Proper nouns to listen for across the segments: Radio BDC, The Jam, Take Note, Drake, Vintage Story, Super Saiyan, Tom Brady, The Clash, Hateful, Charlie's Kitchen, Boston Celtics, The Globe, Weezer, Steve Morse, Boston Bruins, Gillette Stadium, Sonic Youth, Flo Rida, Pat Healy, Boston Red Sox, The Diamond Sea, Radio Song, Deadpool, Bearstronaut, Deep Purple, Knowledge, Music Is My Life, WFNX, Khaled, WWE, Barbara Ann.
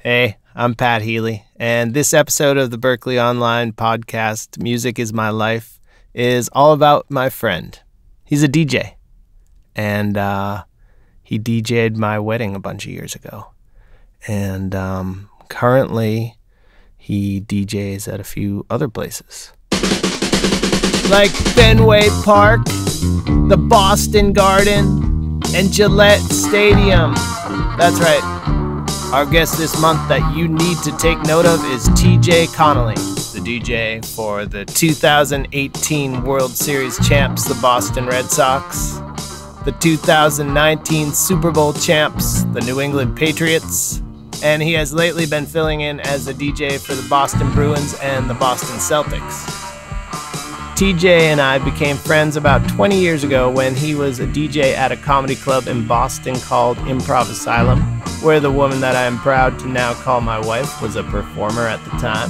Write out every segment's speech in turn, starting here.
Hey, I'm Pat Healy, and this episode of the Berklee Online podcast, Music is My Life, is all about my friend. He's a DJ, and he DJ'd my wedding a bunch of years ago. And currently, he DJs at a few other places. Like Fenway Park, the Boston Garden, and Gillette Stadium. That's right. Our guest this month that you need to take note of is TJ Connelly, the DJ for the 2018 World Series champs, the Boston Red Sox, the 2019 Super Bowl champs, the New England Patriots, and he has lately been filling in as a DJ for the Boston Bruins and the Boston Celtics. TJ and I became friends about 20 years ago when he was a DJ at a comedy club in Boston called Improv Asylum, where the woman that I am proud to now call my wife was a performer at the time.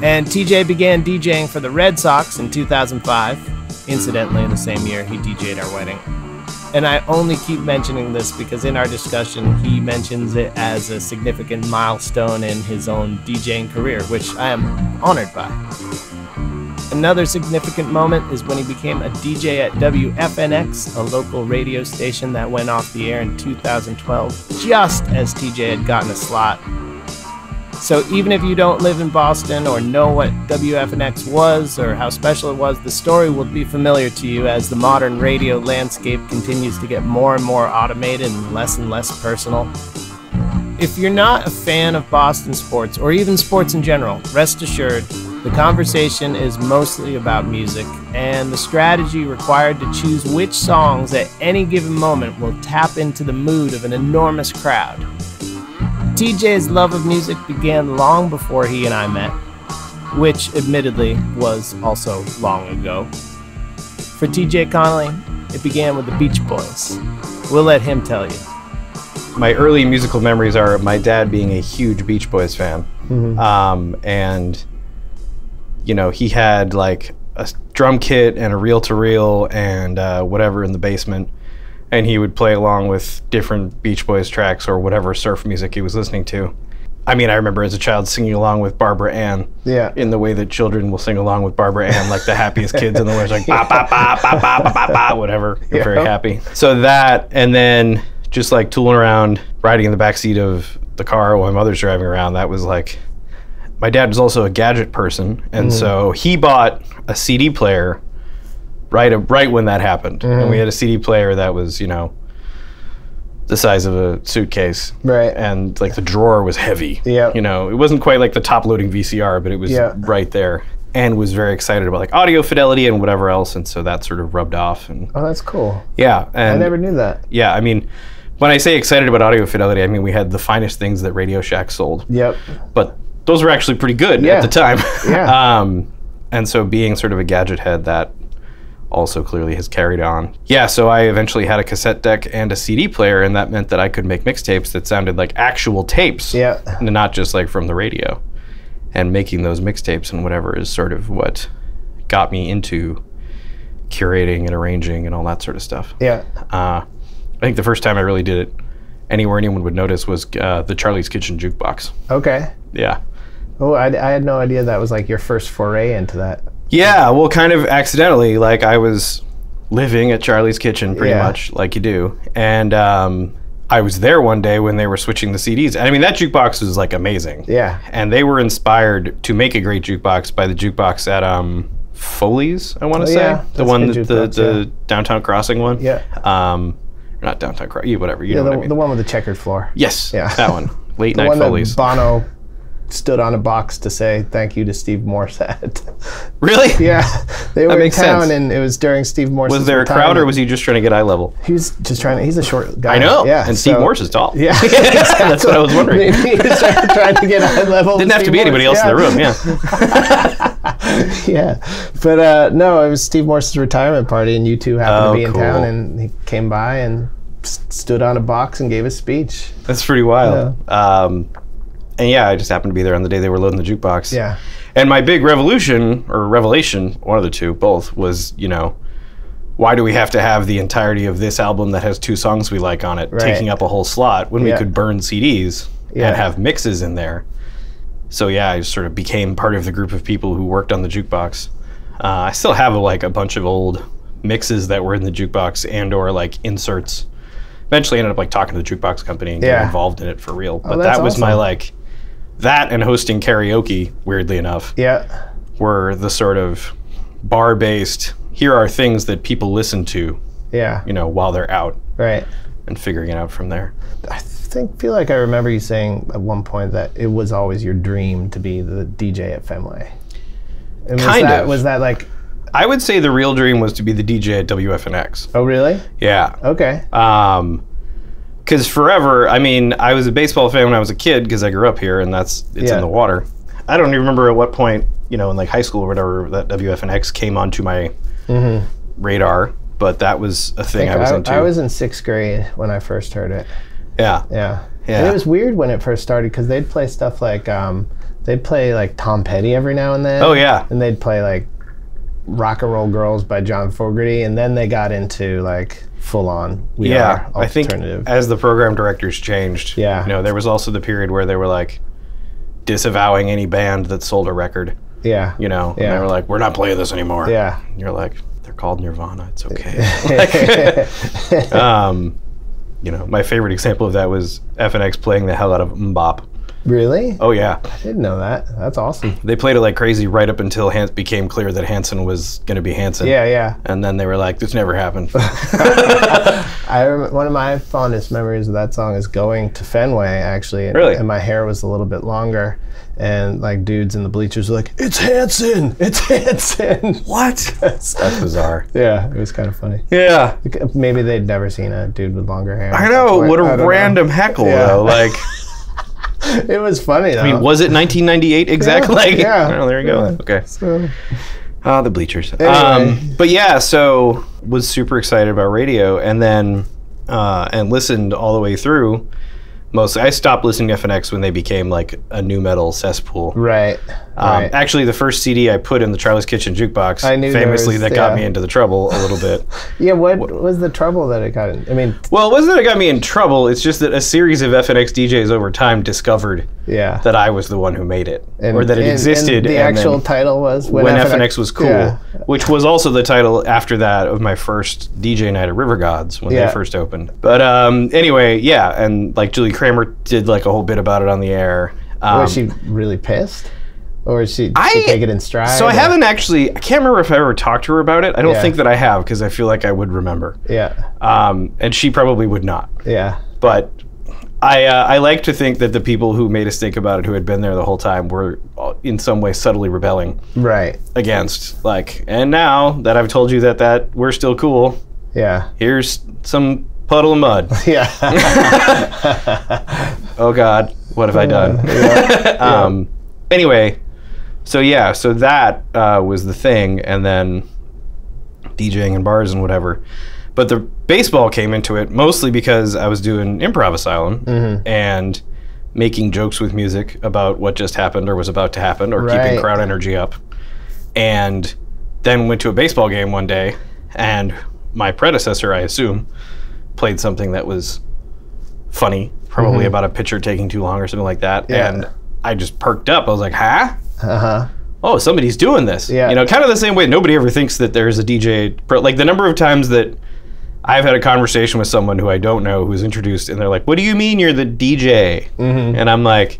And TJ began DJing for the Red Sox in 2005. Incidentally, in the same year, he DJ'd our wedding. And I only keep mentioning this because in our discussion, he mentions it as a significant milestone in his own DJing career, which I am honored by. Another significant moment is when he became a DJ at WFNX, a local radio station that went off the air in 2012, just as TJ had gotten a slot. So even if you don't live in Boston or know what WFNX was or how special it was, the story will be familiar to you as the modern radio landscape continues to get more and more automated and less personal. If you're not a fan of Boston sports, or even sports in general, rest assured, the conversation is mostly about music, and the strategy required to choose which songs at any given moment will tap into the mood of an enormous crowd. TJ's love of music began long before he and I met, which admittedly was also long ago. For TJ Connelly, it began with the Beach Boys. We'll let him tell you. My early musical memories are my dad being a huge Beach Boys fan. Mm-hmm. And you know, he had like a drum kit and a reel-to-reel and whatever in the basement, and he would play along with different Beach Boys tracks or whatever surf music he was listening to. I mean, I remember as a child singing along with Barbara Ann. Yeah. In the way that children will sing along with Barbara Ann, like the happiest kids in the world, like ba ba ba ba ba ba ba, whatever. Yeah. Very happy. So that, and then just like tooling around, riding in the backseat of the car while my mother's driving around. That was like, my dad was also a gadget person. And so he bought a CD player right when that happened. And we had a CD player that was, you know, the size of a suitcase. Right. And like the drawer was heavy. Yeah. You know, it wasn't quite like the top loading VCR, but it was right there. And was very excited about like audio fidelity and whatever else. And so that sort of rubbed off. And oh, that's cool. Yeah. And I never knew that. Yeah, I mean, when I say excited about audio fidelity, I mean, we had the finest things that Radio Shack sold. Yep. But those were actually pretty good at the time. Yeah. And so being sort of a gadget head, that also clearly has carried on. Yeah, so I eventually had a cassette deck and a CD player, and that meant that I could make mixtapes that sounded like actual tapes. Yeah. And not just like from the radio. And making those mixtapes and whatever is sort of what got me into curating and arranging and all that sort of stuff. Yeah. I think the first time I really did it anywhere anyone would notice was the Charlie's Kitchen jukebox. Okay. Yeah. Oh, I had no idea that was like your first foray into that. Yeah, well, kind of accidentally. Like I was living at Charlie's Kitchen pretty much, like you do. And I was there one day when they were switching the CDs. I mean, that jukebox was like amazing. Yeah. And they were inspired to make a great jukebox by the jukebox at Foley's, I want to say. Yeah. The one, the downtown crossing one. Yeah. Not downtown crossing, whatever. You know what I mean. The one with the checkered floor. Yes, that one. Late night Foley's. The one that Bono stood on a box to say thank you to Steve Morse at. Really? Yeah. They were in town and it was during Steve Morse's time. Was there a crowd or was he just trying to get eye level? He was just trying to, he's a short guy. I know. Yeah. And Steve Morse is tall. Yeah. That's what I was wondering. Maybe he was trying to get eye level. Didn't have to be anybody else in the room. Yeah. Yeah. But no, it was Steve Morse's retirement party and you two happened to be in town and he came by and stood on a box and gave a speech. That's pretty wild. Yeah. And yeah, I just happened to be there on the day they were loading the jukebox. Yeah. And my big revelation, one of the two, both, was, you know, why do we have to have the entirety of this album that has two songs we like on it taking up a whole slot when we could burn CDs and have mixes in there. So yeah, I sort of became part of the group of people who worked on the jukebox. I still have like a bunch of old mixes that were in the jukebox and or like inserts. Eventually ended up like talking to the jukebox company and getting involved in it for real. But that was awesome. My like, that and hosting karaoke, weirdly enough, were the sort of bar-based, here are things that people listen to, you know, while they're out. Right. And figuring it out from there. I feel like I remember you saying at one point that it was always your dream to be the DJ at Fenway. And was that like... I would say the real dream was to be the DJ at WFNX. Oh, really? Yeah. Okay. Because forever, I mean, I was a baseball fan when I was a kid because I grew up here, and that's in the water. I don't even remember at what point, you know, in like high school or whatever, that WFNX came onto my radar, but that was a thing I was into. I was in 6th grade when I first heard it. Yeah. Yeah. Yeah. And it was weird when it first started because they'd play stuff like, they'd play like Tom Petty every now and then. Oh, yeah. And they'd play like Rock and Roll Girls by John Fogerty, and then they got into like full-on we are alternative. I think as the program directors changed, you know, there was also the period where they were like disavowing any band that sold a record. Yeah. You know, and they were like, we're not playing this anymore. Yeah. And you're like, they're called Nirvana, it's okay. Like, you know, my favorite example of that was FNX playing the hell out of Mbop. Really? Oh, yeah. I didn't know that. That's awesome. They played it like crazy right up until it became clear that Hanson was going to be Hanson. Yeah, yeah. And then they were like, this never happened. One of my fondest memories of that song is going to Fenway, actually. And, really? And my hair was a little bit longer. And like dudes in the bleachers were like, it's Hanson! It's Hanson! What? That's bizarre. Yeah, it was kind of funny. Yeah. Maybe they'd never seen a dude with longer hair. I know. What a random heckle, though. Like... It was funny, though. I mean, was it 1998 exactly? Yeah. Like, oh, there you go. Okay. So. The bleachers. Anyway. But yeah, so was super excited about radio, and then and listened all the way through. Mostly, I stopped listening to FNX when they became like a nu metal cesspool. Right. Actually, the first CD I put in the Charlie's Kitchen jukebox, famously, that got me into the trouble a little bit. Yeah, what was the trouble that it got in? I mean, well, it wasn't that it got me in trouble. It's just that a series of FNX DJs over time discovered that I was the one who made it, or that it existed. And the actual title was When FNX Was Cool, which was also the title after that of my first DJ night at River Gods when they first opened. But anyway, yeah, and like Julie Kramer did like a whole bit about it on the air. Was she really pissed? Or did she take it in stride? So I haven't actually, I can't remember if I ever talked to her about it. I don't think that I have, because I feel like I would remember. Yeah. And she probably would not. Yeah. But I like to think that the people who made a stink about it, who had been there the whole time, were in some way subtly rebelling. Right. Against, like, and now that I've told you that we're still cool. Yeah. Here's some Puddle of Mud. Yeah. Oh God, what have I done? Yeah. Anyway, so yeah, so that was the thing, and then DJing in bars and whatever. But the baseball came into it mostly because I was doing Improv Asylum and making jokes with music about what just happened or was about to happen, or keeping crowd energy up. And then went to a baseball game one day, and my predecessor, I assume, played something that was funny, probably about a pitcher taking too long or something like that. Yeah. And I just perked up. I was like, huh? Oh, somebody's doing this. Yeah. You know, kind of the same way nobody ever thinks that there's a DJ. Like the number of times that I've had a conversation with someone who I don't know who's introduced, and they're like, what do you mean you're the DJ? And I'm like,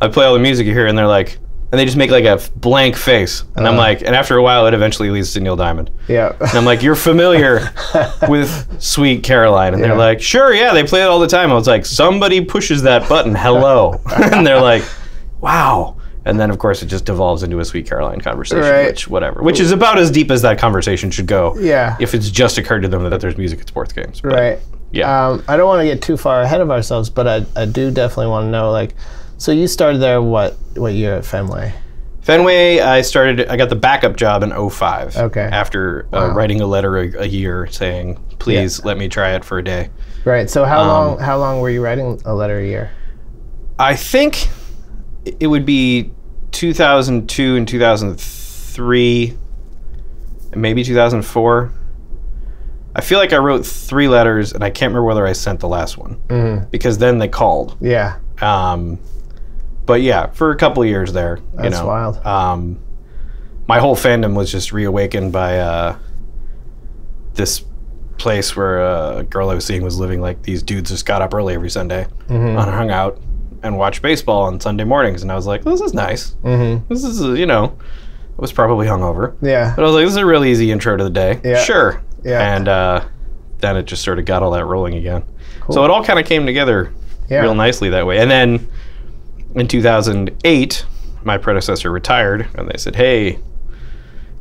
I play all the music here, and they're like, and they just make like a blank face. And I'm like, and after a while, it eventually leads to Neil Diamond. Yeah. And I'm like, you're familiar with Sweet Caroline. And they're like, sure, yeah, they play it all the time. I was like, somebody pushes that button, hello. And they're like, wow. And then, of course, it just devolves into a Sweet Caroline conversation, which is about as deep as that conversation should go. Yeah. If it's just occurred to them that there's music at sports games. But, right. Yeah. I don't want to get too far ahead of ourselves, but I do definitely want to know, like, so you started there what year at Fenway? Fenway, I got the backup job in 2005. Okay. After writing a letter a year saying, please let me try it for a day. Right. So how long were you writing a letter a year? I think it would be 2002 and 2003, and maybe 2004. I feel like I wrote 3 letters, and I can't remember whether I sent the last one, because then they called. Yeah. But yeah, for a couple of years there, that's wild. My whole fandom was just reawakened by this place where a girl I was seeing was living, like, these dudes just got up early every Sunday and hung out and watched baseball on Sunday mornings. And I was like, this is nice. This is, I was probably hungover. Yeah. But I was like, this is a really easy intro to the day. Yeah. Sure. Yeah. And then it just sort of got all that rolling again. Cool. So it all kind of came together real nicely that way. And then in 2008, my predecessor retired, and they said, hey,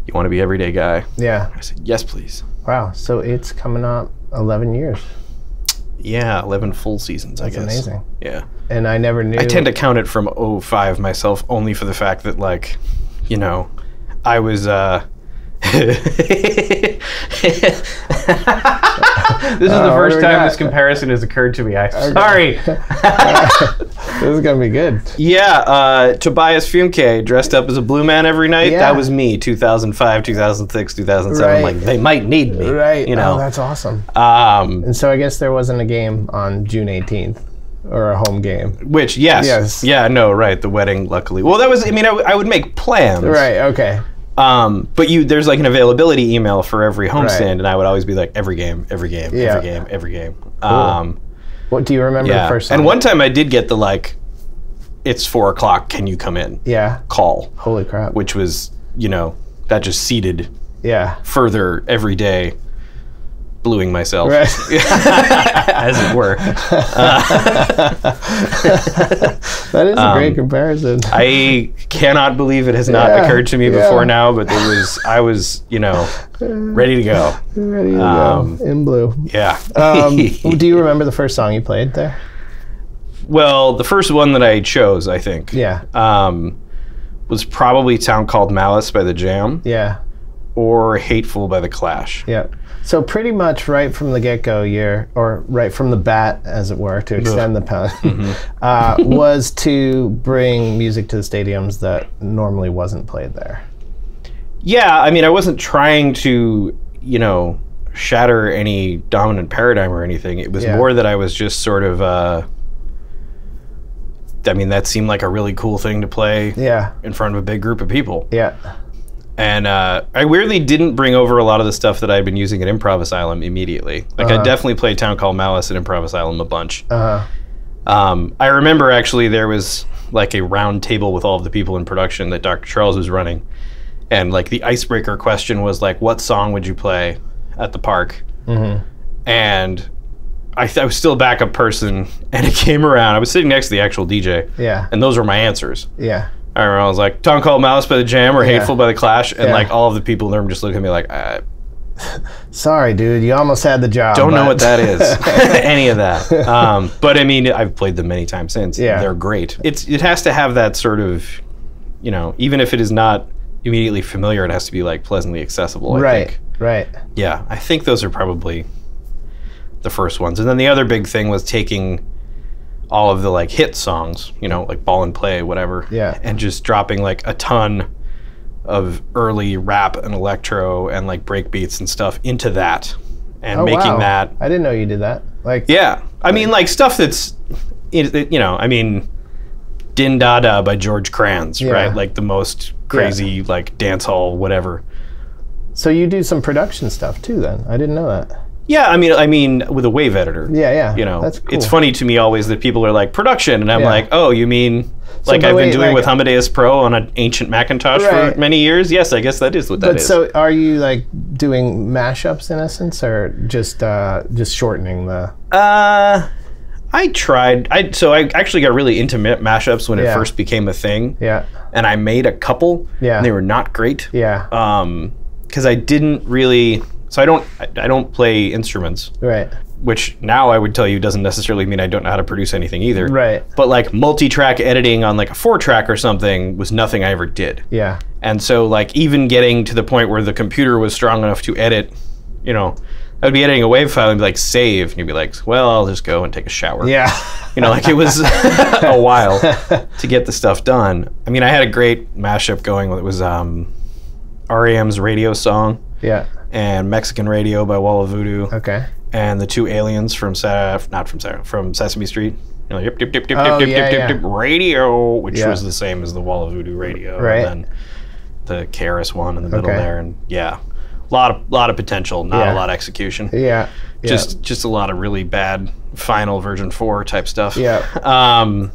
you want to be everyday guy? Yeah. I said, yes, please. Wow. So it's coming up 11 years. Yeah, 11 full seasons, I guess. That's amazing. Yeah. And I never knew. I tend to count it from 05 myself, only for the fact that, like, I was, this is the first time this comparison has occurred to me. I'm sorry. This is going to be good. Yeah. Tobias Fumke dressed up as a blue man every night. Yeah. That was me, 2005, 2006, 2007. Right. Like, they might need me. Right. Oh, that's awesome. And so I guess there wasn't a game on June 18th. Or a home game. Which, yes. Yeah, no, right. The wedding, luckily. Well, that was, I would make plans. Right, okay. But there's like an availability email for every homestand, and I would always be like, every game, every game. Cool. What do you remember the first time? And one time I did get the, like, it's 4 o'clock, can you come in? Yeah. Call. Holy crap. Which was, that just seeded further every day. Bluing myself, right. As it were. That is a great comparison. I cannot believe it has not occurred to me before now, but I was, ready to go. Ready to go in blue. Yeah. Do you remember the first song you played there? Well, the first one that I chose, I think. Yeah. Was probably "Town Called Malice" by The Jam. Yeah. Or "Hateful" by The Clash. Yeah. So pretty much right from the get-go, or right from the bat, as it were, to extend the pun, was to bring music to the stadiums that normally wasn't played there. Yeah, I wasn't trying to, shatter any dominant paradigm or anything. It was more that I was just sort of, that seemed like a really cool thing to play in front of a big group of people. Yeah. And I weirdly didn't bring over a lot of the stuff that I'd been using at Improv Asylum immediately. Like, I definitely played Town Called Malice at Improv Asylum a bunch. I remember, actually, there was, like, a round table with all of the people in production that Dr. Charles was running. And, like, the icebreaker question was, like, what song would you play at the park? And I was still a backup person, and it came around. I was sitting next to the actual DJ. Yeah. And those were my answers. Yeah. I remember I was like, Town Called Malice by The Jam or Hateful by The Clash. And like all of the people in the room just looked at me like, sorry, dude, you almost had the job. Don't know what that is, any of that. But I've played them many times since. Yeah. They're great. It has to have that sort of, even if it is not immediately familiar, it has to be like pleasantly accessible, I think. Right, right. Yeah, I think those are probably the first ones. And then the other big thing was taking all of the like hit songs, like Ball and Play, whatever. Yeah. And just dropping like a ton of early rap and electro and like break beats and stuff into that and making that. I didn't know you did that. Like, yeah. Like stuff that's, Din Da Da by George Kranz, right? Like the most crazy, like dance hall, whatever. So you do some production stuff too then. I didn't know that. Yeah, with a wave editor. Yeah, yeah. That's cool. It's funny to me always that people are like production, and I'm like, oh, you mean like I've been doing with Amadeus Pro on an ancient Macintosh for many years? Yes, I guess that is what that is. So, are you like doing mashups in essence, or just shortening the? I tried. So I actually got really into mashups when it first became a thing. Yeah. And I made a couple. Yeah. And they were not great. Yeah. Because I didn't really. So I don't play instruments, right? Which now I would tell you doesn't necessarily mean I don't know how to produce anything either, right? But like multi-track editing on like a 4-track or something was nothing I ever did. Yeah. And so like even getting to the point where the computer was strong enough to edit, I would be editing a wave file and be like save, and you'd be like, well, I'll just go and take a shower. Yeah. Like it was a while to get the stuff done. I had a great mashup going. It was REM's radio song. Yeah. And Mexican Radio by Wall of Voodoo. Okay. And the two aliens from Sesame Street. you know, dip, dip, dip, dip, oh, dip, yeah, dip, yeah. dip, dip, radio, which was the same as the Wall of Voodoo radio, right? And then the Karis one in the middle there, and a lot of potential, not a lot of execution. Yeah, just a lot of really bad final version 4 type stuff. Yeah.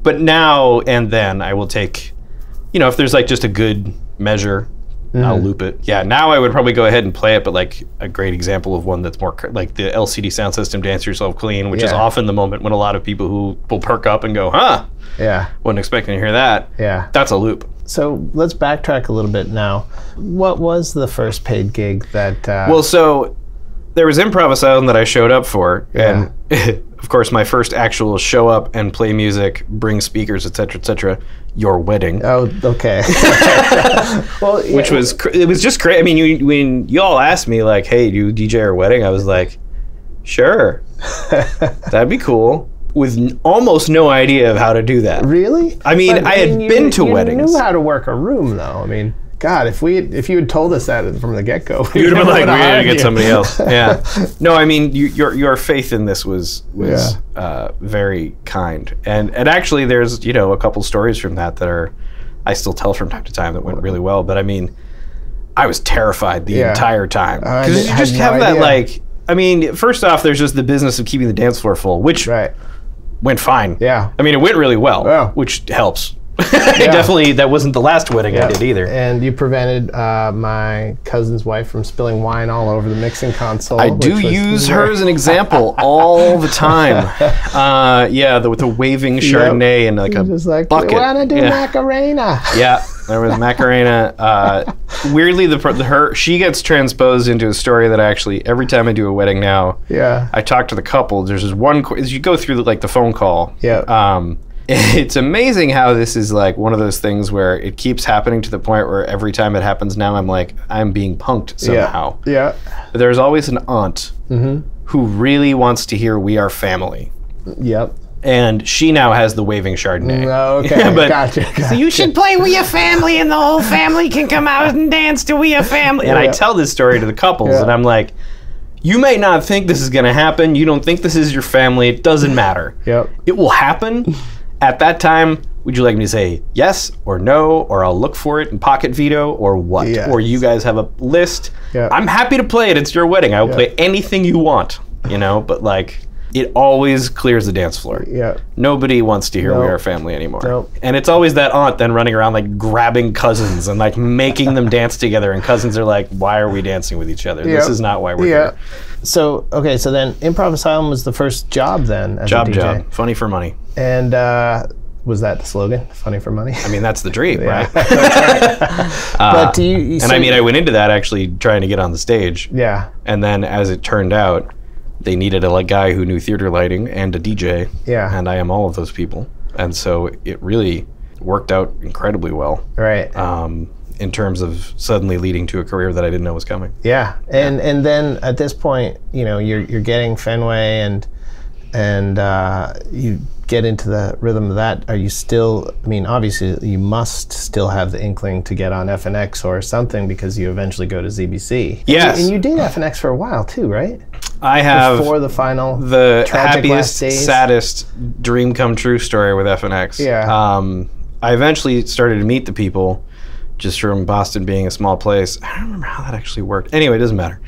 But now and then I will take, you know, if there's like just a good measure. I'll loop it. Yeah, now I would probably go ahead and play it, but like a great example of one that's more like the LCD sound system, Dance Yourself Clean, which is often the moment when a lot of people who will perk up and go, huh, wasn't expecting to hear that. Yeah. That's a loop. So let's backtrack a little bit now. What was the first paid gig that... Well, so there was Improv Asylum that I showed up for. Yeah. And of course, my first actual show up and play music, bring speakers, et cetera, your wedding. Oh, okay. Well, yeah. Which was, it was just crazy. I mean, when you all asked me like, hey, do you DJ our wedding? I was like, sure, that'd be cool. With almost no idea of how to do that. Really? I mean, I had been to weddings. You knew how to work a room though, I mean. God, if you had told us that from the get-go, you'd have been like, we gotta get somebody else. Yeah. No, I mean, your faith in this was very kind, and actually, there's a couple stories from that are I still tell from time to time that went really well. But I mean, I was terrified the entire time because you just have that like. I mean, first off, there's just the business of keeping the dance floor full, which went fine. Yeah. I mean, it went really well, which helps. Definitely, that wasn't the last wedding I did either. And you prevented my cousin's wife from spilling wine all over the mixing console. I do use her as an example all the time. The waving Chardonnay in like a bucket. Why don't I do Macarena? Yeah, there was Macarena. Weirdly, she gets transposed into a story that I actually every time I do a wedding now. Yeah, I talk to the couple. There's this one as you go through the phone call. Yeah. It's amazing how this is like one of those things where it keeps happening to the point where every time it happens now, I'm like, I'm being punked somehow. Yeah. But there's always an aunt who really wants to hear "We Are Family." Yep. And she now has the waving Chardonnay. Oh, okay. But, gotcha. So you should play "We Are Family" and the whole family can come out and dance to "We Are Family." And I tell this story to the couples and I'm like, you may not think this is going to happen. You don't think this is your family. It doesn't matter. Yep. It will happen. At that time, would you like me to say yes or no, or I'll look for it and pocket veto, or what? Yes. Or you guys have a list. Yeah. I'm happy to play it. It's your wedding. I will play anything you want, but like it always clears the dance floor. Yeah. Nobody wants to hear "We Are Family" anymore. Nope. And it's always that aunt then running around like grabbing cousins and like making them dance together. And cousins are like, why are we dancing with each other? Yep. This is not why we're here. So, okay, so then Improv Asylum was the first job then as a DJ. Job, funny for money. And was that the slogan, funny for money? I mean, that's the dream, right? But do you, and so I mean, I went into that actually trying to get on the stage. Yeah. And then as it turned out, they needed a guy who knew theater lighting and a DJ. Yeah. And I am all of those people. And so it really worked out incredibly well. Right. In terms of suddenly leading to a career that I didn't know was coming. Yeah. And then at this point, you're getting Fenway and you get into the rhythm of that. Are you still, I mean, obviously you must still have the inkling to get on FNX or something because you eventually go to ZBC. Yes. And you did FNX for a while too, right? I have before the final the happiest, saddest dream come true story with FNX. Yeah. I eventually started to meet the people just from Boston being a small place. I don't remember how that actually worked. Anyway, it doesn't matter.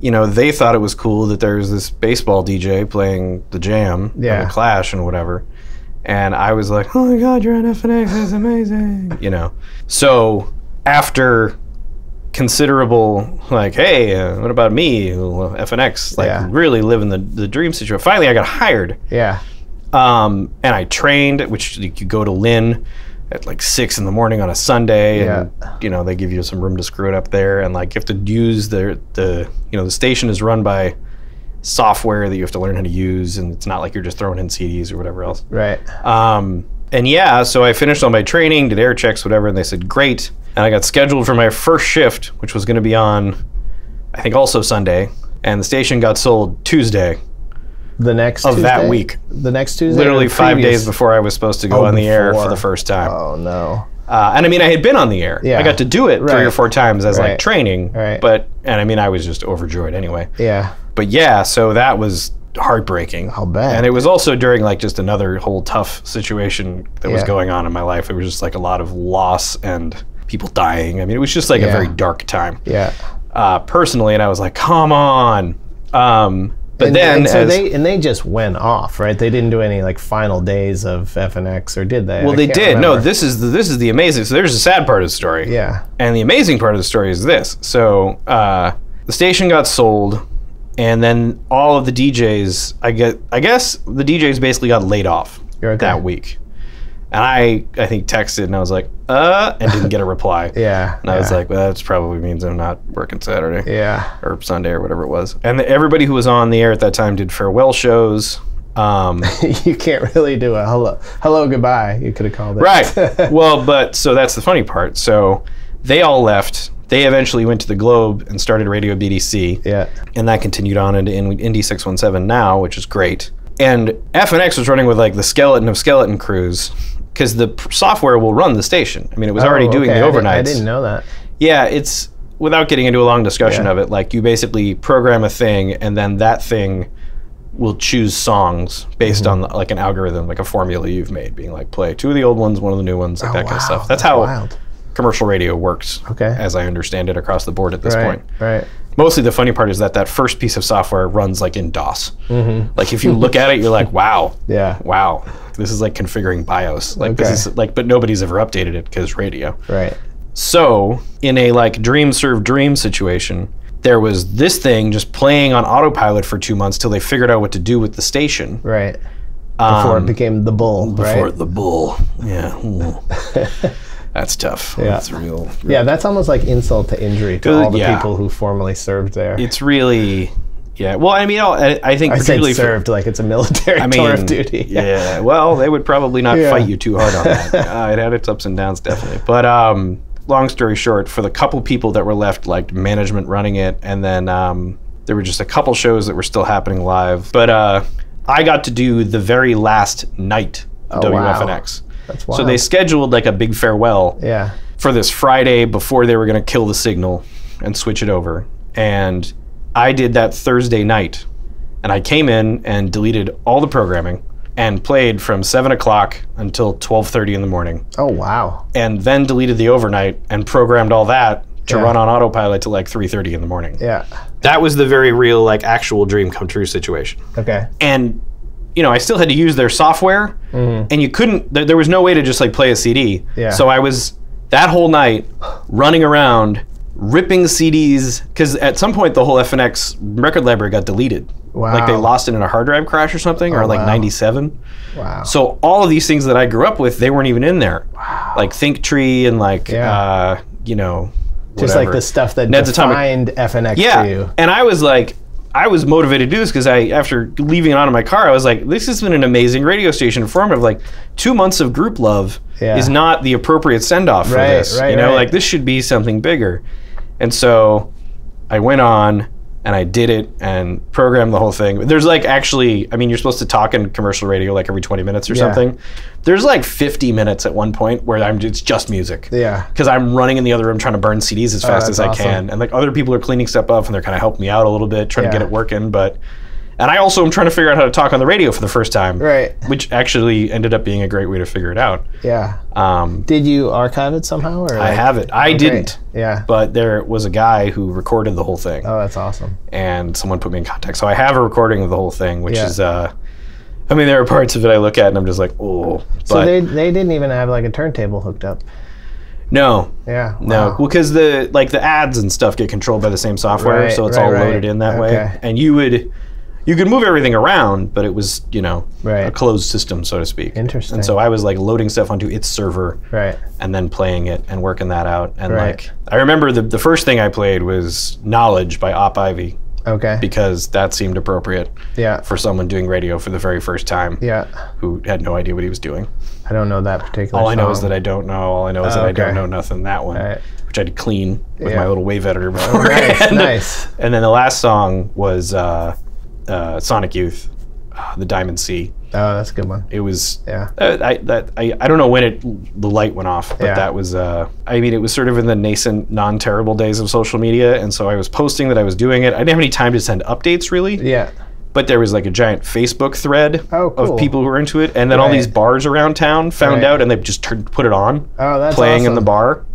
They thought it was cool that there was this baseball DJ playing The Jam and The Clash and whatever. And I was like, oh my God, you're on FNX, that's amazing. So after considerable, like, hey, what about me, FNX? Like really living the dream situation. Finally, I got hired. Yeah. And I trained, which you could go to Lynn at like 6 in the morning on a Sunday, and they give you some room to screw it up there, and like you have to use the station is run by software that you have to learn how to use, and it's not like you're just throwing in CDs or whatever else. Right. So I finished all my training, did air checks, whatever, and they said great, and I got scheduled for my first shift, which was going to be on, I think, also Sunday, and the station got sold Tuesday. The next of Tuesday? That week. The next Tuesday? Literally 5 days before I was supposed to go on the air for the first time. Oh, no. And I mean, I had been on the air. Yeah. I got to do it 3 or 4 times as like training. Right. But, and I mean, I was just overjoyed anyway. Yeah. But yeah, so that was heartbreaking. I'll bet. And it was also during like just another whole tough situation that was going on in my life. It was just like a lot of loss and people dying. I mean, it was just like a very dark time. Yeah. Personally, and I was like, come on. But then they just went off, right? They didn't do any like final days of FNX, or did they? Well, they did. Remember. No, this is the amazing. So there's the sad part of the story. Yeah. And the amazing part of the story is this. So the station got sold, and then all of the DJs, I guess the DJs basically got laid off that week. And I think texted and I was like, and didn't get a reply. Yeah. And I was like, well, that probably means I'm not working Saturday. Yeah. Or Sunday or whatever it was. And everybody who was on the air at that time did farewell shows. You can't really do a hello, goodbye. You could have called it. Right. Well, but so that's the funny part. So they all left. They eventually went to the Globe and started Radio BDC. Yeah. And that continued on into Indy 617 now, which is great. And FNX was running with like the skeleton of skeleton crews, because the software will run the station. I mean, it was already doing the overnights. I didn't know that. Yeah, it's, without getting into a long discussion of it, like you basically program a thing and then that thing will choose songs based on like an algorithm, like a formula you've made, being like play two of the old ones, one of the new ones, like that kind of stuff. That's how commercial radio works, as I understand it, across the board at this point. Right. Mostly the funny part is that that first piece of software runs like in DOS. Like if you look at it, you're like, wow, wow. This is like configuring BIOS. Like this is like, but nobody's ever updated it because radio. Right. So in a like dream serve dream situation, there was this thing just playing on autopilot for 2 months till they figured out what to do with the station. Right. Before it became the bull. Before the bull. Yeah. That's tough. Yeah. That's real. Yeah, that's almost like insult to injury to all the people who formerly served there. It's really, well, I mean, I think particularly I said served like it's a military tour of duty. Yeah. Well, they would probably not fight you too hard on that. It had its ups and downs, definitely. But long story short, for the couple people that were left, like management running it, and then there were just a couple shows that were still happening live. But I got to do the very last night of WFNX. Wow. That's wild. So they scheduled like a big farewell for this Friday before they were going to kill the signal and switch it over. And I did that Thursday night, and I came in and deleted all the programming and played from 7 o'clock until 12:30 in the morning. Oh wow! And then deleted the overnight and programmed all that to run on autopilot to like 3:30 in the morning. Yeah, that was the very real like actual dream come true situation. Okay, and. You know, I still had to use their software, and you couldn't. There was no way to just like play a CD. Yeah. So I was that whole night running around ripping CDs because at some point the whole FNX record library got deleted. Wow. Like they lost it in a hard drive crash or something, or like '97. Wow. So all of these things that I grew up with, they weren't even in there. Wow. Like ThinkTree and like you know, whatever. Just like the stuff that Ned's defined FNX to you. And I was like. I was motivated to do this because I, after leaving it on in my car, I was like, this has been an amazing radio station formative. Like 2 months of group love is not the appropriate send off for this. You know, like this should be something bigger. And so I went on and I did it and programmed the whole thing. There's like actually, I mean, you're supposed to talk in commercial radio like every 20 minutes or something. There's like 50 minutes at one point where it's just music. Yeah. Because I'm running in the other room trying to burn CDs as fast as I can. And like other people are cleaning stuff up and they're kind of helping me out a little bit, trying to get it working. But, and I also am trying to figure out how to talk on the radio for the first time. Right. Which actually ended up being a great way to figure it out. Yeah. Did you archive it somehow? Or I have it. I didn't. Yeah. But there was a guy who recorded the whole thing. Oh, that's awesome. And someone put me in contact. So I have a recording of the whole thing, which is, I mean, there are parts of it I look at and I'm just like, oh. But so they didn't even have like a turntable hooked up. No. Yeah. Wow. No. Well, because the like the ads and stuff get controlled by the same software, so it's all loaded in that way. And you could move everything around, but it was a closed system, so to speak. Interesting. And so I was like loading stuff onto its server, and then playing it and working that out. And like I remember the first thing I played was "Knowledge" by Op Ivy. Okay. Because that seemed appropriate for someone doing radio for the very first time who had no idea what he was doing. I don't know that particular song. All I know is that I don't know. All I know is that I don't know nothing. That one, which I did clean with my little wave editor before. Nice. And then the last song was Sonic Youth, The Diamond Sea. Oh, that's a good one. It was, I don't know when the light went off, but that was, I mean, it was sort of in the nascent, non-terrible days of social media, and so I was posting that I was doing it. I didn't have any time to send updates, really. Yeah. But there was like a giant Facebook thread of people who were into it, and then all these bars around town found out, and they just put it on, playing in the bar.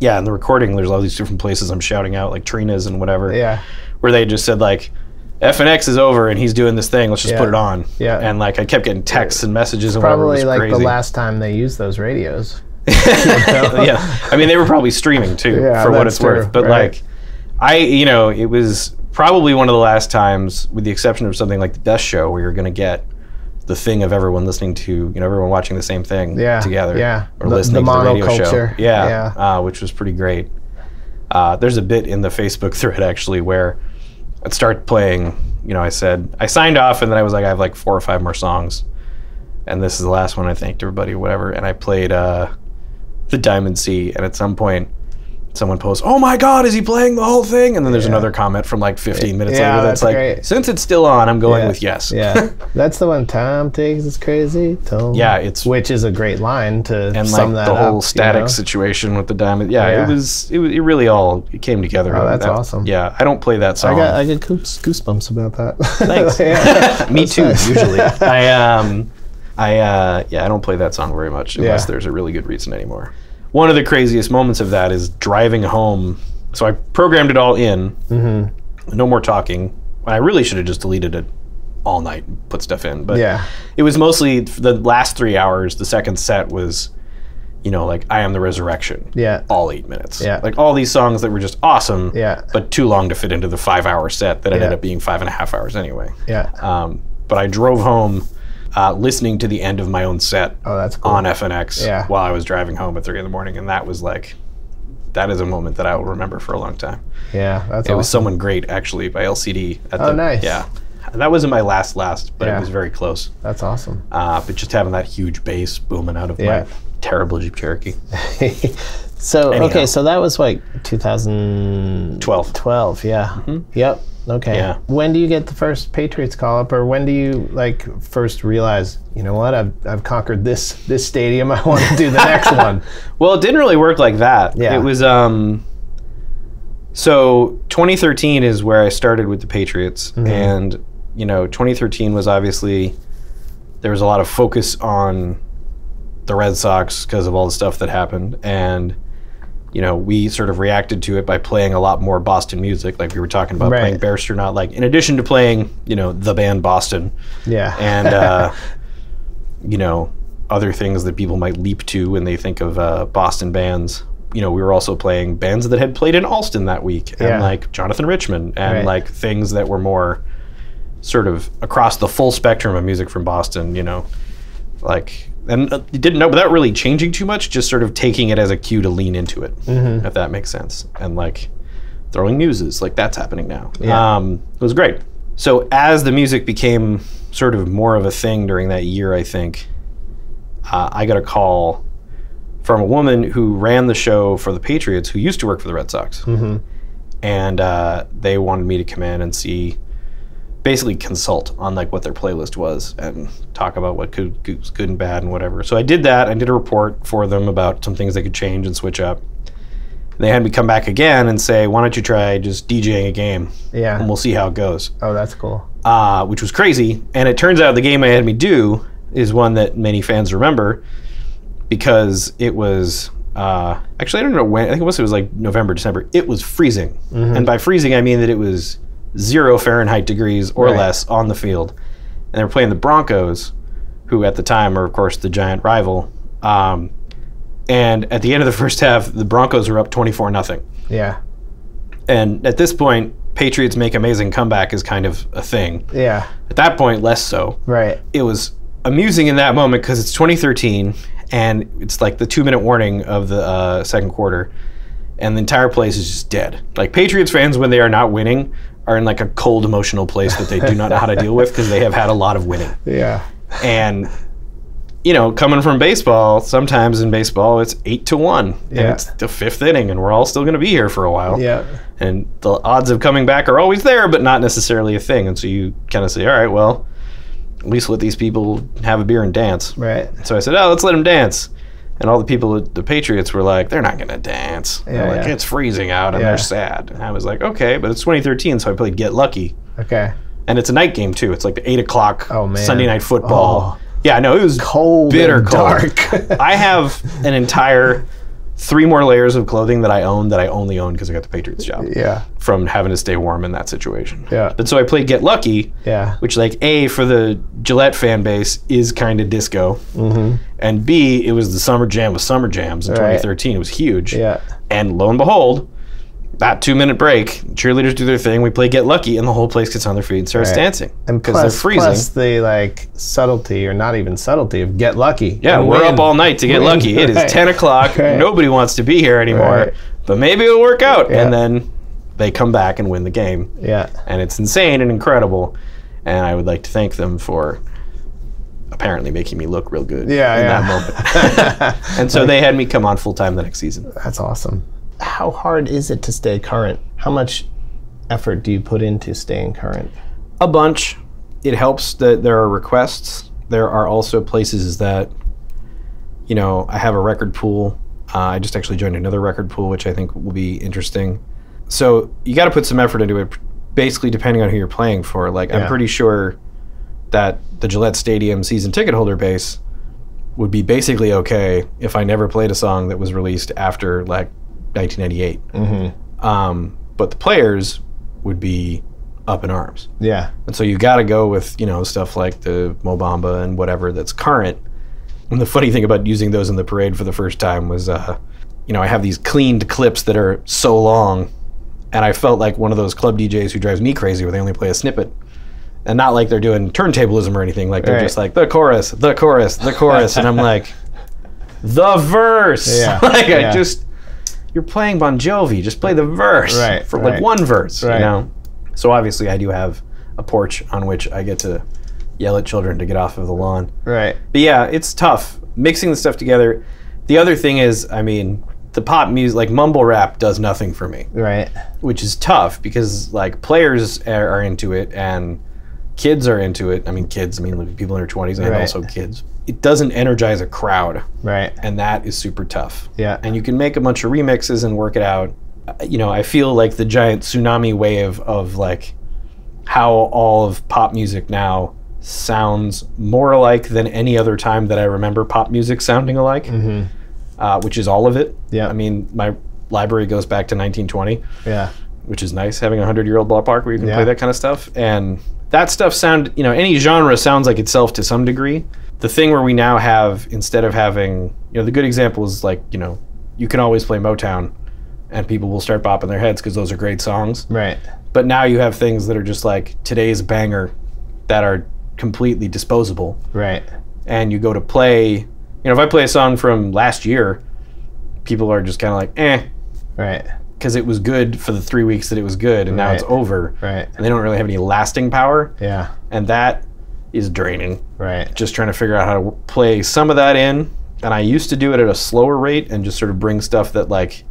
Yeah, in the recording, there's all these different places I'm shouting out, like Trina's and whatever, where they just said like, FNX is over and he's doing this thing, let's just put it on. And like I kept getting texts and messages and probably whatever. It was crazy. The last time they used those radios. I mean, they were probably streaming too, for what it's worth. But like, you know, it was probably one of the last times, with the exception of something like the Best Show, where you're going to get the thing of everyone listening to, you know, everyone watching the same thing together. Or listening to the radio show. Which was pretty great. There's a bit in the Facebook thread actually where I'd start playing, you know, I said, I signed off and then I was like, I have like 4 or 5 more songs. And this is the last one. I thanked everybody, whatever. And I played The Diamond Sea. And at some point, someone posts, oh my God, is he playing the whole thing? And then there's another comment from like 15 minutes later that's like, great. Since it's still on, I'm going with yes. That's the one, time takes us crazy. Which is a great line to and sum like that up. And like the whole static situation with the diamond. It really all it came together. Oh, that's awesome. Yeah, I don't play that song. I get goosebumps about that. Thanks. Me too, usually. I don't play that song very much unless there's a really good reason anymore. One of the craziest moments of that is driving home. So I programmed it all in. No more talking. I really should have just deleted it all night and put stuff in. But it was mostly the last 3 hours. The second set was, you know, like I Am the Resurrection. All 8 minutes. Like all these songs that were just awesome, but too long to fit into the 5-hour set that ended up being 5.5 hours anyway. But I drove home listening to the end of my own set on FNX while I was driving home at 3 in the morning, and that was like, that is a moment that I will remember for a long time. That's awesome. It was Someone Great, actually, by LCD. Nice. That wasn't my last, but it was very close. That's awesome. But just having that huge bass booming out of my terrible Jeep Cherokee. So that was like 2012. 12, yeah. Yep. Okay. Yeah. When do you get the first Patriots call up, or when do you like first realize, you know what, I've conquered this stadium, I want to do the next one? Well, it didn't really work like that. It was so 2013 is where I started with the Patriots, and you know, 2013 was obviously, there was a lot of focus on the Red Sox because of all the stuff that happened, and you know, we sort of reacted to it by playing a lot more Boston music, like we were talking about playing Bearstronaut, like in addition to playing, you know, the band Boston. And, you know, other things that people might leap to when they think of Boston bands. You know, we were also playing bands that had played in Allston that week, and like Jonathan Richman, and like things that were more sort of across the full spectrum of music from Boston, you know, like. And you didn't know, but that really changing too much, just sort of taking it as a cue to lean into it, if that makes sense. And like throwing muses, like that's happening now. It was great. So as the music became sort of more of a thing during that year, I think, I got a call from a woman who ran the show for the Patriots, who used to work for the Red Sox. And they wanted me to come in and see, basically consult on like what their playlist was and talk about what was good and bad and whatever. So I did that. I did a report for them about some things they could change and switch up. They had me come back again and say, why don't you try just DJing a game? And we'll see how it goes. Oh, that's cool. Which was crazy. And it turns out the game they had me do is one that many fans remember, because it was, actually I don't know when, I think it was like November, December. It was freezing. And by freezing, I mean that it was 0 Fahrenheit degrees or less on the field. And they were playing the Broncos, who at the time are, of course, the giant rival. And at the end of the first half, the Broncos were up 24-0. And at this point, Patriots make amazing comeback is kind of a thing. At that point, less so. It was amusing in that moment because it's 2013, and it's like the 2-minute warning of the second quarter, and the entire place is just dead. Like Patriots fans, when they are not winning, are in like a cold emotional place that they do not know how to deal with because they have had a lot of winning. And you know, coming from baseball, sometimes in baseball it's 8-1 and it's the 5th inning and we're all still gonna be here for a while. And the odds of coming back are always there, but not necessarily a thing. And so you kind of say, all right, well, at least let these people have a beer and dance. So I said, oh, let's let them dance. And all the people at the Patriots were like, they're not going to dance. They're like, it's freezing out, and they're sad. And I was like, okay, but it's 2013, so I played Get Lucky. And it's a night game too. It's like 8 o'clock Sunday night football. Oh. Yeah, no, it was cold, bitter and cold. Dark. I have an entire 3 more layers of clothing that I own that I only own because I got the Patriots job. Yeah, from having to stay warm in that situation. Yeah, but so I played Get Lucky. Yeah, which like A, for the Gillette fan base is kind of disco, and B, it was the summer jam with Summer Jams in 2013. It was huge. Yeah, and lo and behold, that 2-minute break, cheerleaders do their thing, we play Get Lucky, and the whole place gets on their feet and starts dancing. And because they're freezing. Plus the like subtlety, or not even subtlety, of Get Lucky. Yeah, we're up all night to get lucky. It is 10 o'clock. Nobody wants to be here anymore, but maybe it'll work out. Yeah. And then they come back and win the game. Yeah. And it's insane and incredible. And I would like to thank them for apparently making me look real good in that moment. And so like, they had me come on full-time the next season. That's awesome. How hard is it to stay current? How much effort do you put into staying current? A bunch. It helps that there are requests. There are also places that, you know, I have a record pool. I just actually joined another record pool, which I think will be interesting. So you got to put some effort into it, basically depending on who you're playing for. Like, I'm pretty sure that the Gillette Stadium season ticket holder base would be basically okay if I never played a song that was released after, like, 1998. But the players would be up in arms. Yeah. And so you got to go with, you know, stuff like the Mo Bamba and whatever that's current. And the funny thing about using those in the parade for the first time was, you know, I have these cleaned clips that are so long, and I felt like one of those club DJs who drives me crazy where they only play a snippet. And not like they're doing turntablism or anything. Like they're just like, the chorus, the chorus, the chorus. And I'm like, the verse. Yeah. Like I just... You're playing Bon Jovi, just play the verse for like one verse, you know? So obviously I do have a porch on which I get to yell at children to get off of the lawn. Right. But yeah, it's tough mixing the stuff together. The other thing is, I mean, the pop music, like mumble rap does nothing for me. Right. Which is tough because like players are into it and kids are into it. I mean, kids, I mean, people in their 20s and also kids. It doesn't energize a crowd. Right. And that is super tough. Yeah. And you can make a bunch of remixes and work it out. You know, I feel like the giant tsunami wave of like how all of pop music now sounds more alike than any other time that I remember pop music sounding alike, which is all of it. Yeah. I mean, my library goes back to 1920. Yeah. Which is nice, having a 100-year-old ballpark where you can play that kind of stuff. And that stuff you know, any genre sounds like itself to some degree. The thing where we now have, instead of having, you know, the good example is like, you know, you can always play Motown and people will start bopping their heads because those are great songs. Right. But now you have things that are just like today's banger that are completely disposable. Right. And you go to play, you know, if I play a song from last year, people are just kind of like, eh. Right. Because it was good for the 3 weeks that it was good and now it's over. Right. And they don't really have any lasting power. Yeah. And that is draining. Right. Just trying to figure out how to play some of that in. And I used to do it at a slower rate and just sort of bring stuff that like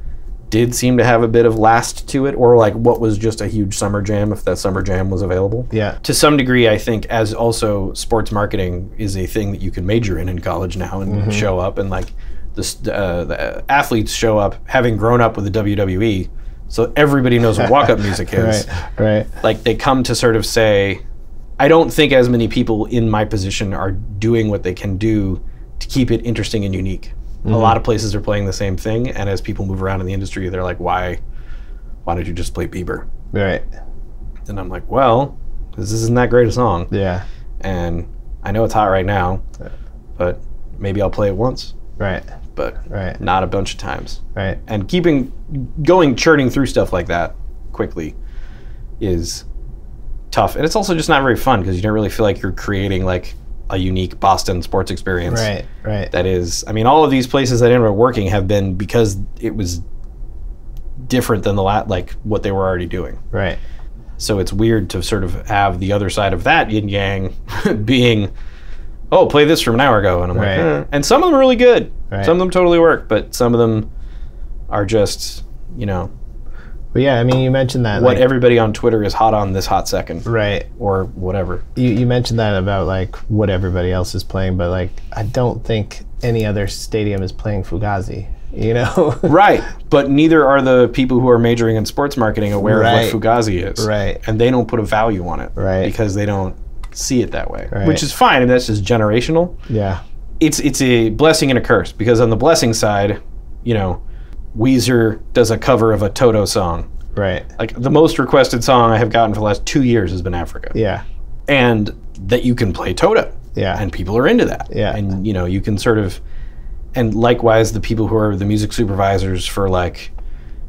did seem to have a bit of last to it, or like what was just a huge summer jam if that summer jam was available. Yeah. To some degree, I think, as also sports marketing is a thing that you can major in college now and show up and like the athletes show up having grown up with the WWE. So everybody knows what walk-up music is. Right, right. Like they come to sort of say, I don't think as many people in my position are doing what they can do to keep it interesting and unique. A lot of places are playing the same thing, and as people move around in the industry, they're like, why did you just play Bieber? Right. And I'm like, well, this isn't that great a song. Yeah. And I know it's hot right now, but maybe I'll play it once. Right. But not a bunch of times. Right. And keeping going, churning through stuff like that quickly is tough, and it's also just not very fun because you don't really feel like you're creating like a unique Boston sports experience. Right, right. That is, I mean, all of these places that ended up working have been because it was different than the like what they were already doing. Right. So it's weird to sort of have the other side of that yin yang being, oh, play this from an hour ago, and I'm like, eh. And some of them are really good. Right. Some of them totally work, but some of them are just, you know. But yeah, I mean, you mentioned that. What like, everybody on Twitter is hot on this hot second. Right. Or whatever. You mentioned that about like what everybody else is playing, but like I don't think any other stadium is playing Fugazi. you know? Right. But neither are the people who are majoring in sports marketing aware of what Fugazi is. Right. And they don't put a value on it. Right. Because they don't see it that way. Right. Which is fine. And that's just generational. Yeah. It's a blessing and a curse. Because on the blessing side, you know, Weezer does a cover of a Toto song. Right. Like the most requested song I have gotten for the last 2 years has been Africa. Yeah. And that you can play Toto. Yeah. And people are into that. Yeah. And, you know, you can sort of... And likewise, the people who are the music supervisors for, like,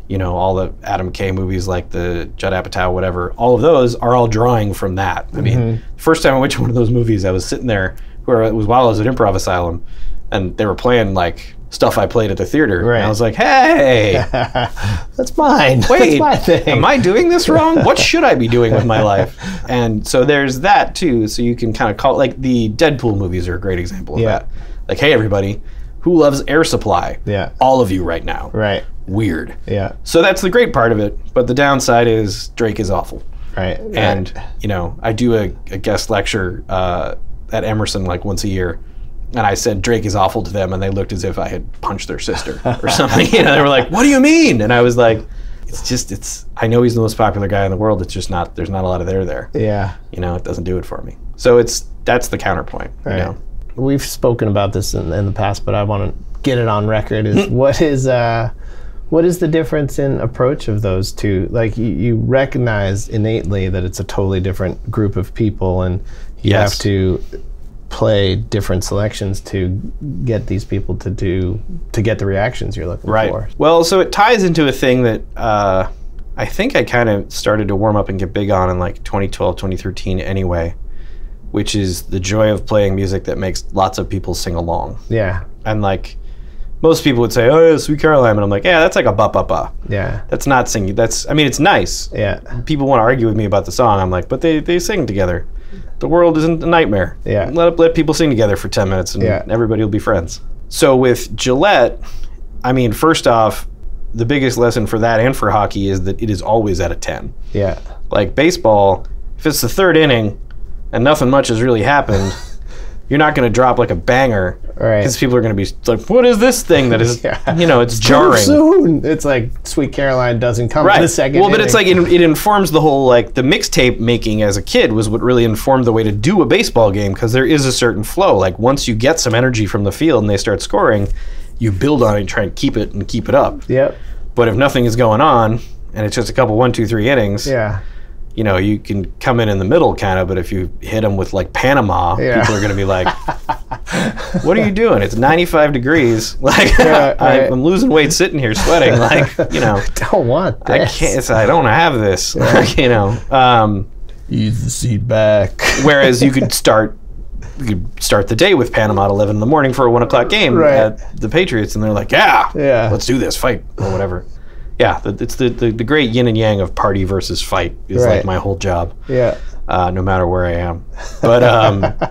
you know, all the Adam Kay movies, like the Judd Apatow, whatever, all of those are all drawing from that. I mean, first time I went to one of those movies, I was sitting there, where it was while I was at Improv Asylum, and they were playing, like, stuff I played at the theater. Right. And I was like, hey, that's mine. Wait, that's my thing. Am I doing this wrong? What should I be doing with my life? And so there's that, too. So you can kind of call, like, the Deadpool movies are a great example of that. Like, hey, everybody. Who loves Air Supply? Yeah. All of you right now. Right. Weird. Yeah. So that's the great part of it. But the downside is Drake is awful. Right. And, you know, I do a guest lecture at Emerson like once a year. And I said, Drake is awful to them. And they looked as if I had punched their sister or something. You know, they were like, what do you mean? And I was like, it's just, it's, I know he's the most popular guy in the world. It's just not, there's not a lot of there there. Yeah. You know, it doesn't do it for me. So it's, that's the counterpoint. Right. You know? We've spoken about this in the past, but I want to get it on record. Is what is the difference in approach of those two? Like you recognize innately that it's a totally different group of people, and you have to play different selections to get these people to get the reactions you're looking for. Well, so it ties into a thing that I think I kind of started to warm up and get big on in like 2012, 2013, anyway. Which is the joy of playing music that makes lots of people sing along. Yeah. And like, most people would say, oh, yeah, Sweet Caroline. And I'm like, yeah, that's like a ba-ba-ba. Yeah. That's not singing. That's, I mean, it's nice. Yeah. People want to argue with me about the song. I'm like, but they sing together. The world isn't a nightmare. Yeah. Let people sing together for 10 minutes and everybody will be friends. So with Gillette, I mean, first off, the biggest lesson for that and for hockey is that it is always at a 10. Yeah. Like baseball, if it's the third inning, and nothing much has really happened, you're not going to drop like a banger. Right. Because people are going to be like, what is this thing that is, you know, it's jarring. Soon. It's like Sweet Caroline doesn't come in the second inning. Well, but it's like, it informs the whole, like, the mixtape making as a kid was what really informed the way to do a baseball game, because there is a certain flow. Like, once you get some energy from the field and they start scoring, you build on it and try and keep it up. Yep. But if nothing is going on, and it's just a couple 1, 2, 3 innings. Yeah. You know, you can come in the middle kind of, but if you hit them with like Panama, people are going to be like, what are you doing? It's 95 degrees. Like, I'm losing weight sitting here sweating. Like, you know. I don't want this. I don't have this. Yeah. Like, you know. Use the seat back. Whereas you could start the day with Panama at 11 in the morning for a 1 o'clock game at the Patriots, and they're like, yeah, let's do this, fight, or whatever. Yeah, it's the great yin and yang of party versus fight is like my whole job. Yeah, no matter where I am, but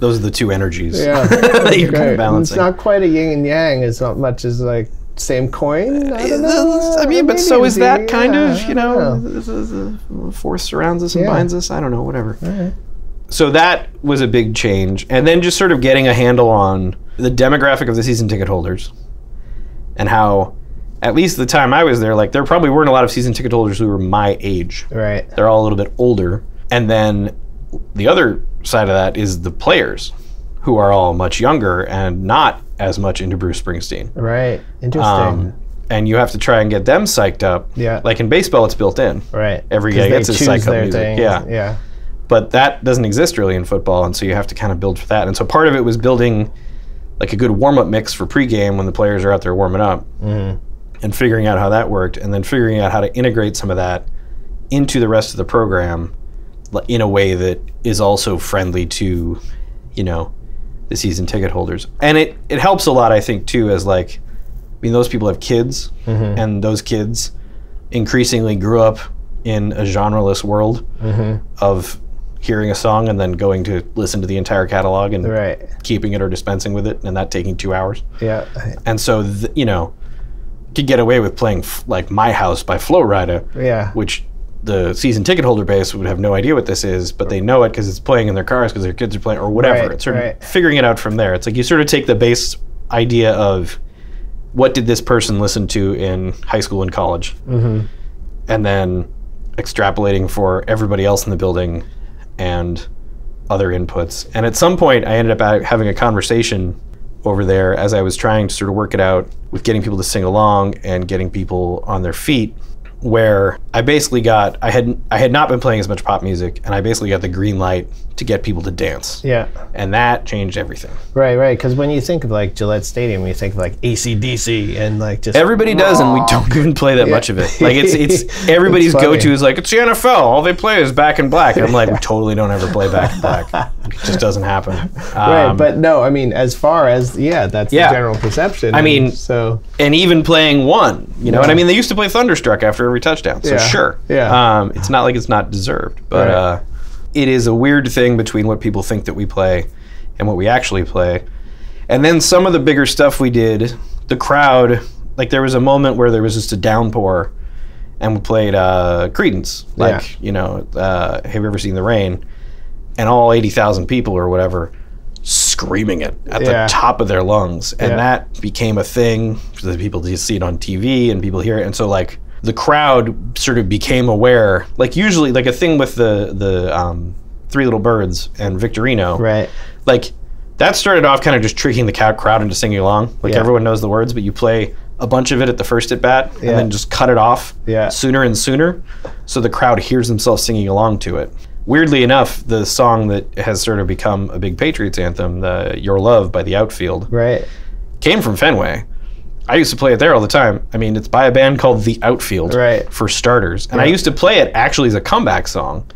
those are the two energies that you're kind of balancing. It's not quite a yin and yang as much as like same coin. I don't know. I mean, but so is that kind of, you know, the force surrounds us and binds us. I don't know, whatever. All right. So that was a big change, and then just sort of getting a handle on the demographic of the season ticket holders, and how. At least the time I was there, like there probably weren't a lot of season ticket holders who were my age. Right. They're all a little bit older. And then the other side of that is the players who are all much younger and not as much into Bruce Springsteen. Right. Interesting. And you have to try and get them psyched up. Yeah. Like in baseball, it's built in. Right. Every guy gets his psych up music. Thing. Yeah. Yeah. But that doesn't exist really in football. And so you have to kind of build for that. And so part of it was building like a good warm-up mix for pregame when the players are out there warming up. Mm-hmm. And figuring out how that worked, and then figuring out how to integrate some of that into the rest of the program in a way that is also friendly to, you know, the season ticket holders. And it helps a lot, I think, too, as like, I mean, those people have kids, and those kids increasingly grew up in a genreless world of hearing a song and then going to listen to the entire catalog and keeping it or dispensing with it, and that taking 2 hours. Yeah. And so, you know, could get away with playing like My House by Flo Rida, which the season ticket holder base would have no idea what this is, but they know it because it's playing in their cars because their kids are playing or whatever. It's sort of figuring it out from there. It's like you sort of take the base idea of what did this person listen to in high school and college? Mm-hmm. And then extrapolating for everybody else in the building and other inputs. And at some point, I ended up having a conversation over there as I was trying to sort of work it out with getting people to sing along and getting people on their feet, where I basically got, I had not been playing as much pop music, and I basically got the green light to get people to dance. Yeah. And that changed everything. Right, right, because when you think of like Gillette Stadium, you think of like AC/DC and like just— Everybody does, and we don't even play that much of it. Like it's everybody's go-to is like, it's the NFL, all they play is Back in Black. And I'm like, we totally don't ever play Back in Black. It just doesn't happen. Right, but no, I mean, as far as, that's the general perception. I mean, and even playing one, you know, and I mean, they used to play Thunderstruck after every touchdown, so sure. Yeah. It's not like it's not deserved, but it is a weird thing between what people think that we play and what we actually play. And then some of the bigger stuff we did, the crowd, like there was a moment where there was just a downpour and we played Creedence, like, you know, Have You Ever Seen the Rain? And all 80,000 people or whatever screaming it at the top of their lungs. And that became a thing. The people just see it on TV and people hear it. And so like, the crowd sort of became aware, like usually, like a thing with the Three Little Birds and Victorino. Right. Like that started off kind of just tricking the crowd into singing along. Like everyone knows the words, but you play a bunch of it at the first at bat and then just cut it off sooner and sooner. So the crowd hears themselves singing along to it. Weirdly enough, the song that has sort of become a big Patriots anthem, the Your Love by The Outfield, right, came from Fenway. I used to play it there all the time. I mean, it's by a band called The Outfield, for starters. And I used to play it actually as a comeback song.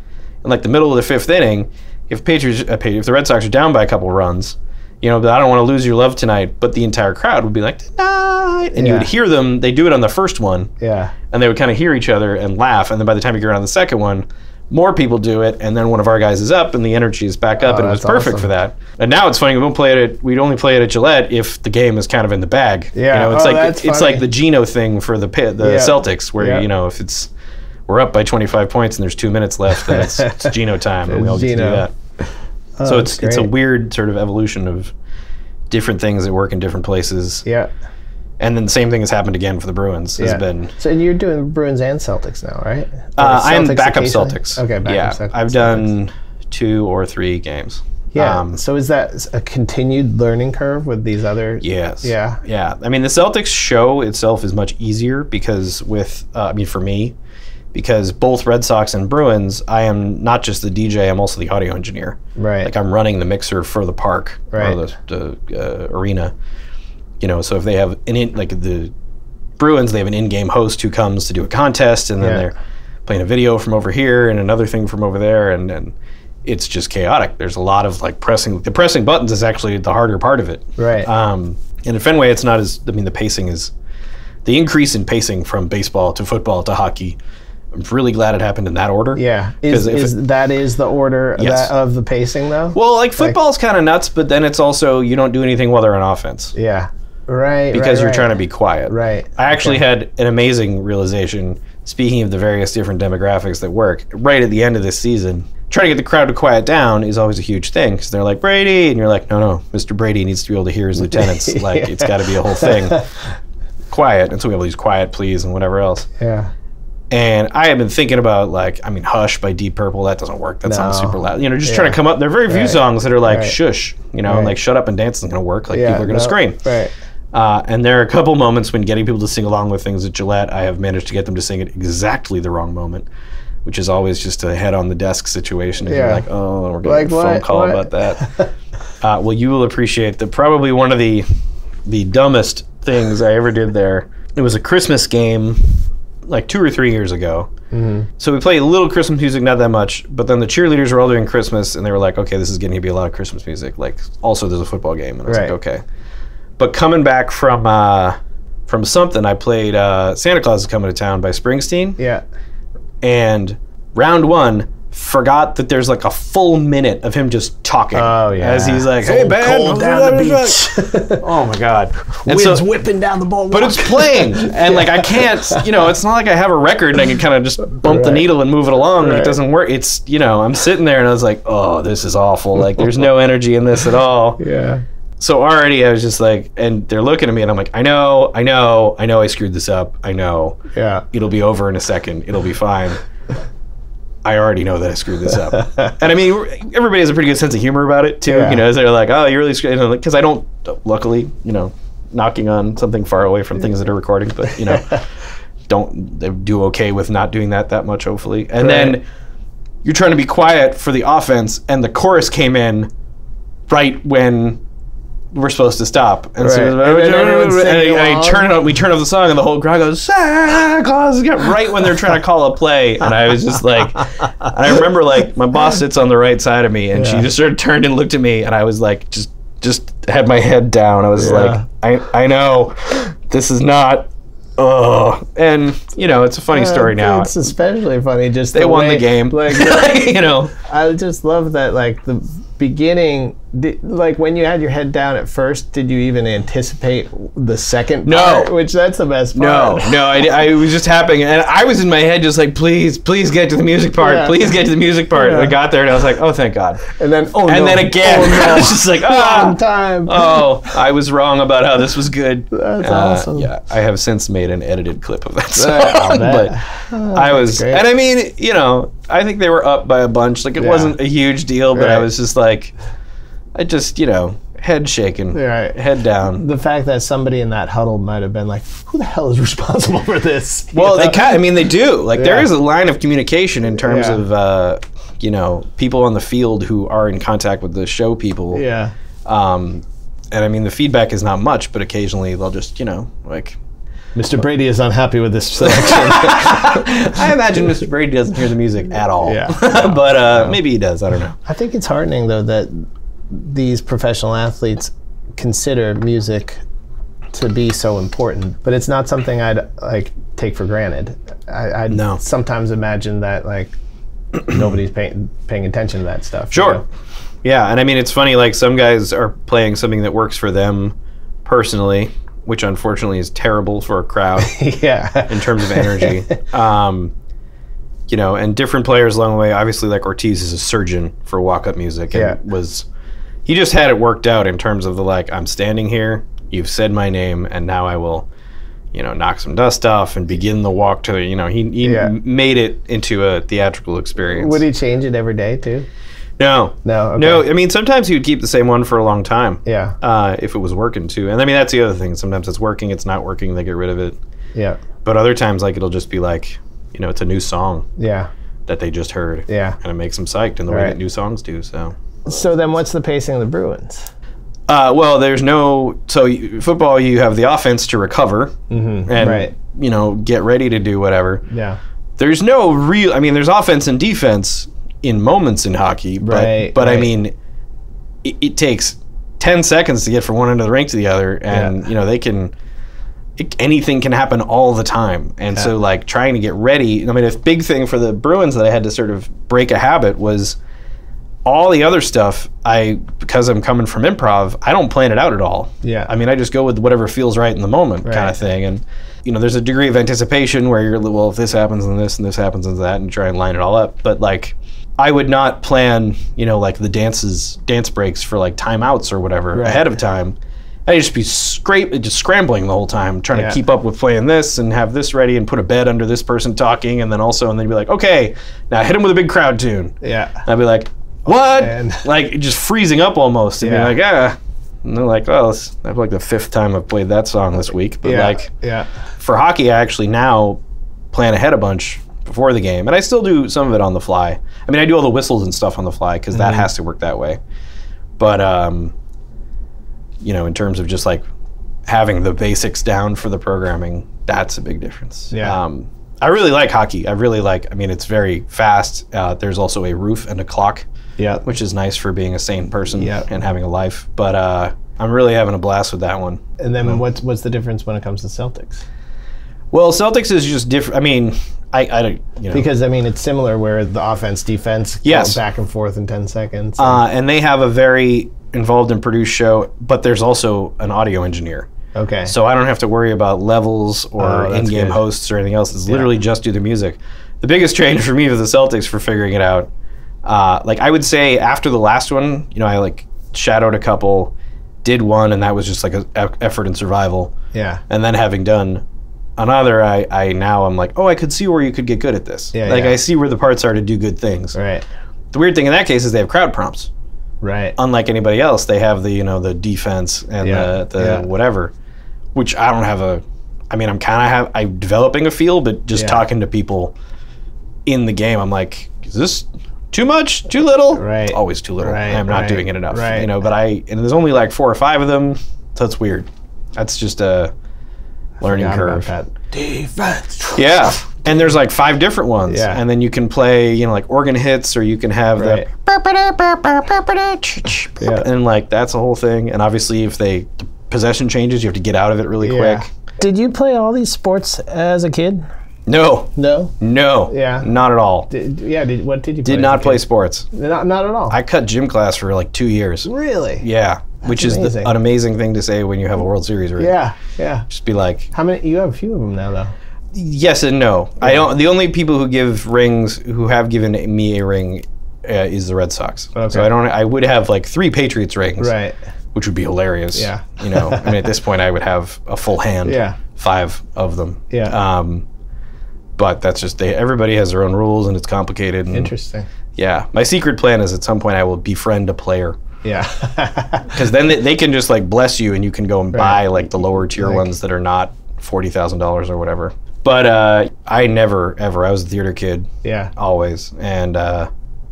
In like the middle of the fifth inning, if the Red Sox are down by a couple runs, you know, I don't want to lose your love tonight, but the entire crowd would be like, tonight, and you would hear them, they do it on the first one, and they would kind of hear each other and laugh, and then by the time you get around the second one, more people do it, and then one of our guys is up, and the energy is back up, and it was perfect for that. And now it's funny, we don't play it. We'd only play it at Gillette if the game is kind of in the bag. Yeah, you know, it's like it's like the Geno thing for the Celtics, where you know if it's we're up by 25 points and there's 2 minutes left, then it's Geno time, and we all get to do that. So it's a weird sort of evolution of different things that work in different places. Yeah. And then the same thing has happened again for the Bruins. Has been so. And you're doing Bruins and Celtics now, right? I am backup Celtics. Okay, backup Celtics. I've done 2 or 3 games. Yeah. So is that a continued learning curve with these other? Yes. Yeah. Yeah. I mean, the Celtics show itself is much easier because because both Red Sox and Bruins, I am not just the DJ, I'm also the audio engineer. Right. Like I'm running the mixer for the park or the arena. You know, so if they have like the Bruins, they have an in-game host who comes to do a contest, and then they're playing a video from over here and another thing from over there, and it's just chaotic. There's a lot of like pressing buttons is actually the harder part of it. Right. And at Fenway, it's not as, I mean, the increase in pacing from baseball to football to hockey, I'm really glad it happened in that order. Yeah. That is the order of the pacing though? Well, like football's kind of nuts, but then it's also, you don't do anything while they're on offense. Yeah. Right, because you're trying to be quiet. Right. I actually had an amazing realization, speaking of the various different demographics that work, right at the end of this season, trying to get the crowd to quiet down is always a huge thing, because they're like, Brady, and you're like, no, Mr. Brady needs to be able to hear his lieutenants. Like, it's got to be a whole thing. Quiet, and so we have all these quiet please and whatever else. Yeah. And I have been thinking about, like, I mean, Hush by Deep Purple, that doesn't work. That sounds super loud. You know, just trying to come up. There are very few songs that are like, shush, you know, and like, shut up and dance isn't going to work. Like, people are going to scream. Right. And there are a couple moments when getting people to sing along with things at Gillette, I have managed to get them to sing at exactly the wrong moment, which is always just a head on the desk situation. And you're like, oh, we're going to get a phone call about that. Well, you will appreciate that probably one of the dumbest things I ever did there. It was a Christmas game, like 2 or 3 years ago. Mm-hmm. So we played a little Christmas music, not that much, but then the cheerleaders were all doing Christmas and they were like, okay, this is going to be a lot of Christmas music. Like, also there's a football game. And I was like, okay. But coming back from something, I played Santa Claus Is Coming to Town by Springsteen. Yeah. And round one, forgot that there's like a full minute of him just talking. Oh, yeah. As he's like, hey, man. Cold down the beach. Oh, my God. Wind's whipping down the ball. But it's playing. And like, I can't, you know, it's not like I have a record and I can kind of just bump the needle and move it along and it doesn't work. It's, you know, I'm sitting there and I was like, oh, this is awful. Like, there's no energy in this at all. Yeah. So already I was just like, and they're looking at me and I'm like, I know I screwed this up. I know. Yeah. It'll be over in a second. It'll be fine. I already know that I screwed this up. And I mean, everybody has a pretty good sense of humor about it too. Yeah. You know, they're like, oh, you really screwed, you know, because I don't, luckily, you know, knocking on something far away from things that are recording, but you know, don't do okay with not doing that much, hopefully. And then you're trying to be quiet for the offense and the chorus came in right when we're supposed to stop. And so I turn it up, we turn off the song and the whole crowd goes, Santa Claus, right when they're trying to call a play. And I was just like, and I remember like my boss sits on the right side of me and she just sort of turned and looked at me and I was like, just had my head down. I was like, I know this is not, and you know, it's a funny story now. It's especially funny just they won the game. Like, you know, I just love that, like the beginning, like when you had your head down at first, did you even anticipate the second part? No. Which that's the best part. No, I was just happening and I was in my head just like, please get to the music part. Yeah. Please get to the music part. Yeah. And I got there and I was like, oh, thank God. And then, oh, and no. Then again, oh, no. I was just like, oh, time. Oh, I was wrong about how this was good. That's awesome. Yeah, I have since made an edited clip of that song. I was, and I mean, you know, I think they were up by a bunch. Like it wasn't a huge deal, but I was just like, I just, you know, head shaking, head down. The fact that somebody in that huddle might have been like, who the hell is responsible for this? Well, they kind of, I mean, they do. Like there is a line of communication in terms of, you know, people on the field who are in contact with the show people. Yeah. And I mean, the feedback is not much, but occasionally they'll just, you know, like, Mr. Brady is unhappy with this selection. I imagine Mr. Brady doesn't hear the music at all. Yeah. But maybe he does. I don't know. I think it's heartening, though, that these professional athletes consider music to be so important. But it's not something I'd like take for granted. I no. sometimes imagine that like nobody's paying attention to that stuff. Sure. You know? Yeah. And I mean, it's funny, like some guys are playing something that works for them personally, which unfortunately is terrible for a crowd in terms of energy. You know, and different players along the way, obviously like Ortiz is a surgeon for walk-up music and he just had it worked out in terms of the like, I'm standing here, you've said my name, and now I will, you know, knock some dust off and begin the walk to, you know, he made it into a theatrical experience. Would he change it every day too? No. No, okay. No, I mean, sometimes he would keep the same one for a long time. Yeah. If it was working, too. And I mean, that's the other thing. Sometimes it's working, it's not working, they get rid of it. Yeah. But other times, like, it'll just be like, you know, it's a new song. Yeah. That they just heard. Yeah. And it makes them psyched in the way that new songs do, so. So then what's the pacing of the Bruins? Well, there's no, so football, you have the offense to recover. Mm-hmm. And, you know, get ready to do whatever. Yeah. There's no real, I mean, there's offense and defense in moments in hockey, but I mean, it takes 10 seconds to get from one end of the rink to the other, and you know, they can, anything can happen all the time, and so like trying to get ready, I mean, a big thing for the Bruins that I had to sort of break a habit was all the other stuff, because I'm coming from improv, I don't plan it out at all. Yeah. I mean, I just go with whatever feels right in the moment kind of thing, and you know, there's a degree of anticipation where you're, well, if this happens and this and this happens and that, and try and line it all up, but like, I would not plan, you know, like the dance breaks for like timeouts or whatever ahead of time. I'd just be just scrambling the whole time, trying to keep up with playing this and have this ready and put a bed under this person talking, and then also, and then be like, okay, now hit him with a big crowd tune. Yeah. And I'd be like, what? Oh, like just freezing up almost and be like, ah. And they're like, well, that's like the fifth time I've played that song this week. But like, for hockey, I actually now plan ahead a bunch before the game, and I still do some of it on the fly. I mean, I do all the whistles and stuff on the fly because that has to work that way. But, you know, in terms of just like having the basics down for the programming, that's a big difference. Yeah. I really like hockey. I really like, I mean, it's very fast. There's also a roof and a clock, which is nice for being a sane person and having a life. But I'm really having a blast with that one. And then what's the difference when it comes to Celtics? Well, Celtics is just different. I mean, I don't, you know. Because, I mean, it's similar where the offense, defense, back and forth in 10 seconds. And they have a very involved and produced show, but there's also an audio engineer. Okay. So I don't have to worry about levels or in-game hosts or anything else. It's literally just do the music. The biggest change for me with the Celtics for figuring it out, like I would say after the last one, you know, I like shadowed a couple, did one, and that was just like an effort and survival. Yeah. And then having done another, I now I'm like, oh, I could see where you could get good at this. Yeah, like, yeah. I see where the parts are to do good things. Right. The weird thing in that case is they have crowd prompts. Right. Unlike anybody else, they have the, you know, the defense and yeah. the yeah. whatever, which I don't have a, I mean, I'm developing a feel, but just yeah. talking to people in the game, I'm like, is this too much, too little? Right. It's always too little. Right. I'm not right. doing it enough, right. you know, but and there's only like 4 or 5 of them. So it's weird. That's just a learning curve. Defense. Yeah. And there's like 5 different ones. Yeah. And then you can play, you know, like organ hits, or you can have right. the yeah. and like that's the whole thing. And obviously if the possession changes, you have to get out of it really yeah. quick. Did you play all these sports as a kid? No. No? No. Yeah. Not at all. What did you play? Did not play sports. Not at all. I cut gym class for like 2 years. Really? Yeah. That's which is an amazing thing to say when you have a World Series ring. Yeah, yeah. Just be like... How many? You have a few of them now, though. Yes and no. Yeah. I don't. The only people who give rings, who have given me a ring, is the Red Sox. Okay. So I don't. I would have like 3 Patriots rings. Right. Which would be hilarious. Yeah. You know, I mean, at this point, I would have a full hand. Yeah. 5 of them. Yeah. But that's just everybody has their own rules, and it's complicated. And, interesting. Yeah. My secret plan is at some point I will befriend a player. Yeah. Because then they can just like bless you, and you can go and right. buy like the lower tier ones that are not $40,000 or whatever. But I never, ever. I was a theater kid. Yeah. Always. And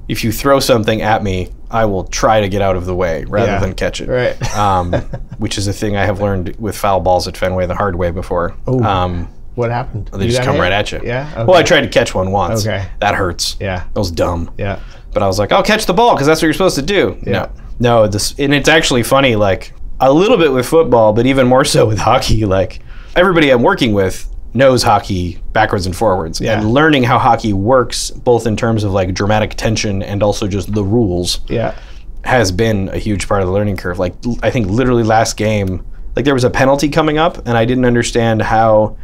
if you throw something at me, I will try to get out of the way rather yeah. than catch it. Right. Which is a thing I have learned with foul balls at Fenway the hard way before. Oh. What happened? They just come right at you. Yeah. Okay. Well, I tried to catch one once. Okay. That hurts. Yeah. That was dumb. Yeah. But I was like, I'll catch the ball because that's what you're supposed to do. Yeah. No. And it's actually funny, like a little bit with football, but even more so with hockey. Like everybody I'm working with knows hockey backwards and forwards, yeah. and learning how hockey works, both in terms of like dramatic tension and also just the rules, yeah, has been a huge part of the learning curve. Like I think literally last game, like there was a penalty coming up, and I didn't understand how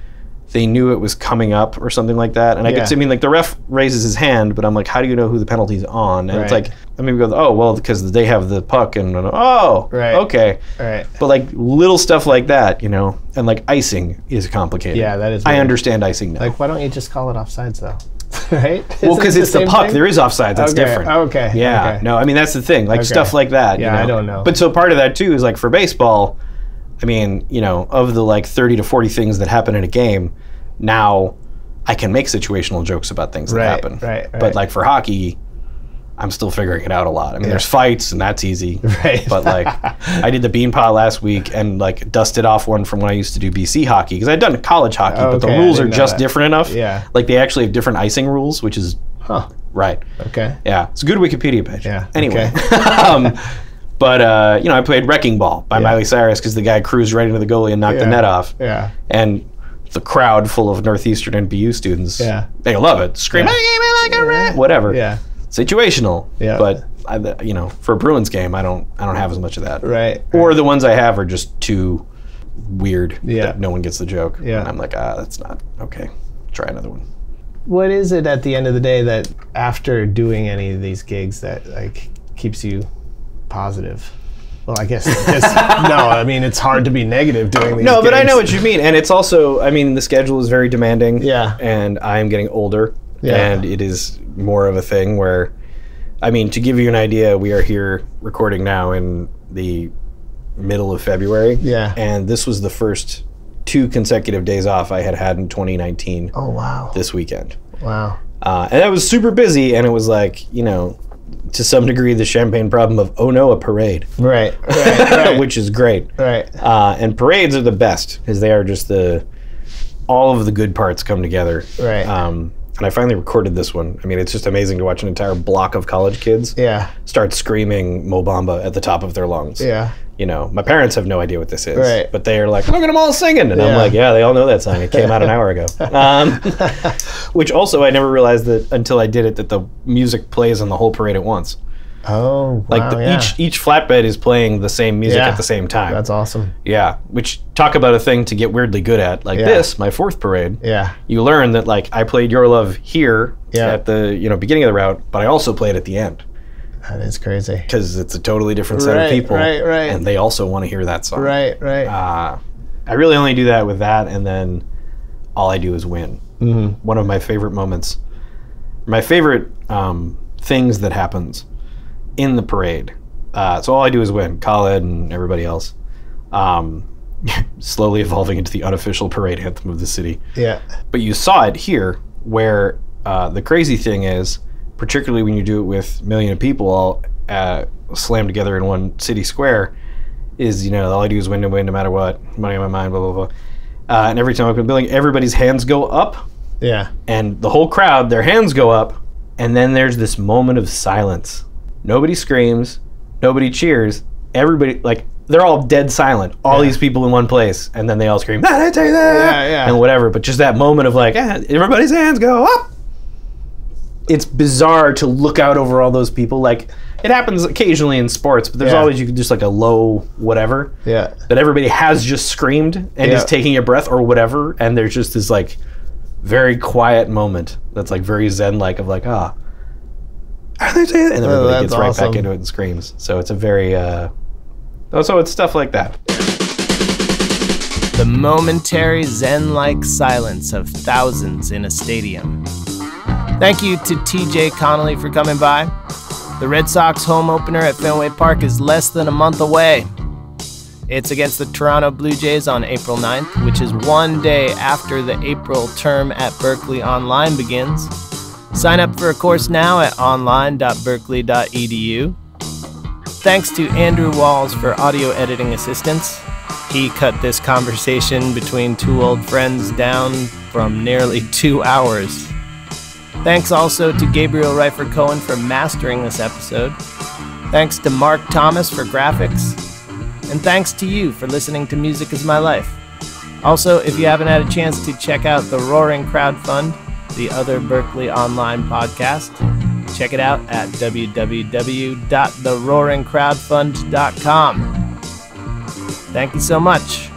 they knew it was coming up or something like that. And I yeah. could, I mean, like the ref raises his hand, but I'm like, how do you know who the penalty's on? And right. it's like, I mean, we go, oh, well, because they have the puck and, oh, right. okay. Right. But like little stuff like that, you know, and like icing is complicated. Yeah, that is. Weird. I understand icing now. Like, why don't you just call it offsides though? Right? Well, because it's the puck. Thing? There is offsides. That's okay. different. Okay. Yeah. Okay. No, I mean, that's the thing. Like okay. stuff like that. Yeah, you know? I don't know. But so part of that too is like for baseball, I mean, you know, of the like 30 to 40 things that happen in a game, now I can make situational jokes about things that right, happen. Right. But like for hockey, I'm still figuring it out a lot. I mean, yeah. there's fights and that's easy. Right. But like I did the bean pot last week and like dusted off one from when I used to do BC hockey because I'd done college hockey, okay, but the rules are just different enough. Yeah. Like they actually have different icing rules, which is huh. right. Okay. Yeah. It's a good Wikipedia page. Yeah. Anyway. Okay. But, you know, I played Wrecking Ball by yeah. Miley Cyrus because the guy cruised right into the goalie and knocked yeah. the net off. Yeah. And the crowd full of Northeastern NPU students, yeah. they love it. Scream, yeah. I game like a rat, whatever. Yeah. Situational. Yeah. But, you know, for a Bruins game, I don't have as much of that. Right. Or the ones I have are just too weird yeah. that no one gets the joke. Yeah. And I'm like, that's not, okay, try another one. What is it at the end of the day that after doing any of these gigs that, like, keeps you... positive? Well, I guess no, I mean, it's hard to be negative doing these No, but games. I know what you mean. And it's also, I mean, the schedule is very demanding. Yeah. And I'm getting older. Yeah. And it is more of a thing where, I mean, to give you an idea, we are here recording now in the middle of February. Yeah. And this was the first 2 consecutive days off I had in 2019. Oh, wow. This weekend. Wow. And I was super busy, and it was like, you know, to some degree, the champagne problem of, oh no, a parade. Right. Which is great. Right. And parades are the best because they are just all of the good parts come together. Right. And I finally recorded this one. I mean, it's just amazing to watch an entire block of college kids yeah. start screaming Mo Bamba at the top of their lungs. Yeah. You know, my parents have no idea what this is. Right. But they are like, look at them all singing. And yeah. I'm like, yeah, they all know that song. It came out an hour ago. Which also I never realized that until I did it that the music plays on the whole parade at once. Oh, wow, like each flatbed is playing the same music yeah. at the same time. That's awesome. Yeah, which talk about a thing to get weirdly good at. Like yeah. this, my 4th parade. Yeah, you learn that like I played Your Love here yeah. at the beginning of the route, but I also played at the end. That is crazy. Because it's a totally different set of people. Right. And they also want to hear that song. Right. I really only do that with that, and then All I Do Is Win. Mm-hmm. One of my favorite moments, my favorite things that happens in the parade. So All I Do Is Win, Khaled and everybody else, slowly evolving into the unofficial parade anthem of the city. Yeah. But you saw it here, where the crazy thing is, particularly when you do it with a million people all slammed together in one city square, is, you know, all I do is win and win no matter what, money on my mind, blah, blah, blah. And every time I open a building, everybody's hands go up. Yeah. And the whole crowd, their hands go up. And then there's this moment of silence. Nobody screams. Nobody cheers. Everybody, like, they're all dead silent. All these people in one place. And then they all scream, ah, I tell you that, and whatever. But just that moment of, like, everybody's hands go up. It's bizarre to look out over all those people. Like, it happens occasionally in sports, but there's always, you can just, like, a low whatever. Yeah. But everybody has just screamed and is taking a breath or whatever. And there's just this, like, very quiet moment that's, like, very zen-like of, like, ah. And everybody gets right back into it and screams. So it's a very, so it's stuff like that. The momentary zen-like silence of thousands in a stadium. Thank you to TJ Connelly for coming by. The Red Sox home opener at Fenway Park is less than a month away. It's against the Toronto Blue Jays on April 9th, which is one day after the April term at Berklee Online begins. Sign up for a course now at online.berkeley.edu. Thanks to Andrew Walls for audio editing assistance. He cut this conversation between two old friends down from nearly 2 hours. Thanks also to Gabriel Reifer Cohen for mastering this episode. Thanks to Mark Thomas for graphics. And thanks to you for listening to Music Is My Life. Also, if you haven't had a chance to check out the Roaring Crowd Fund, the other Berklee Online podcast. Check it out at www.theroaringcrowdfund.com. Thank you so much.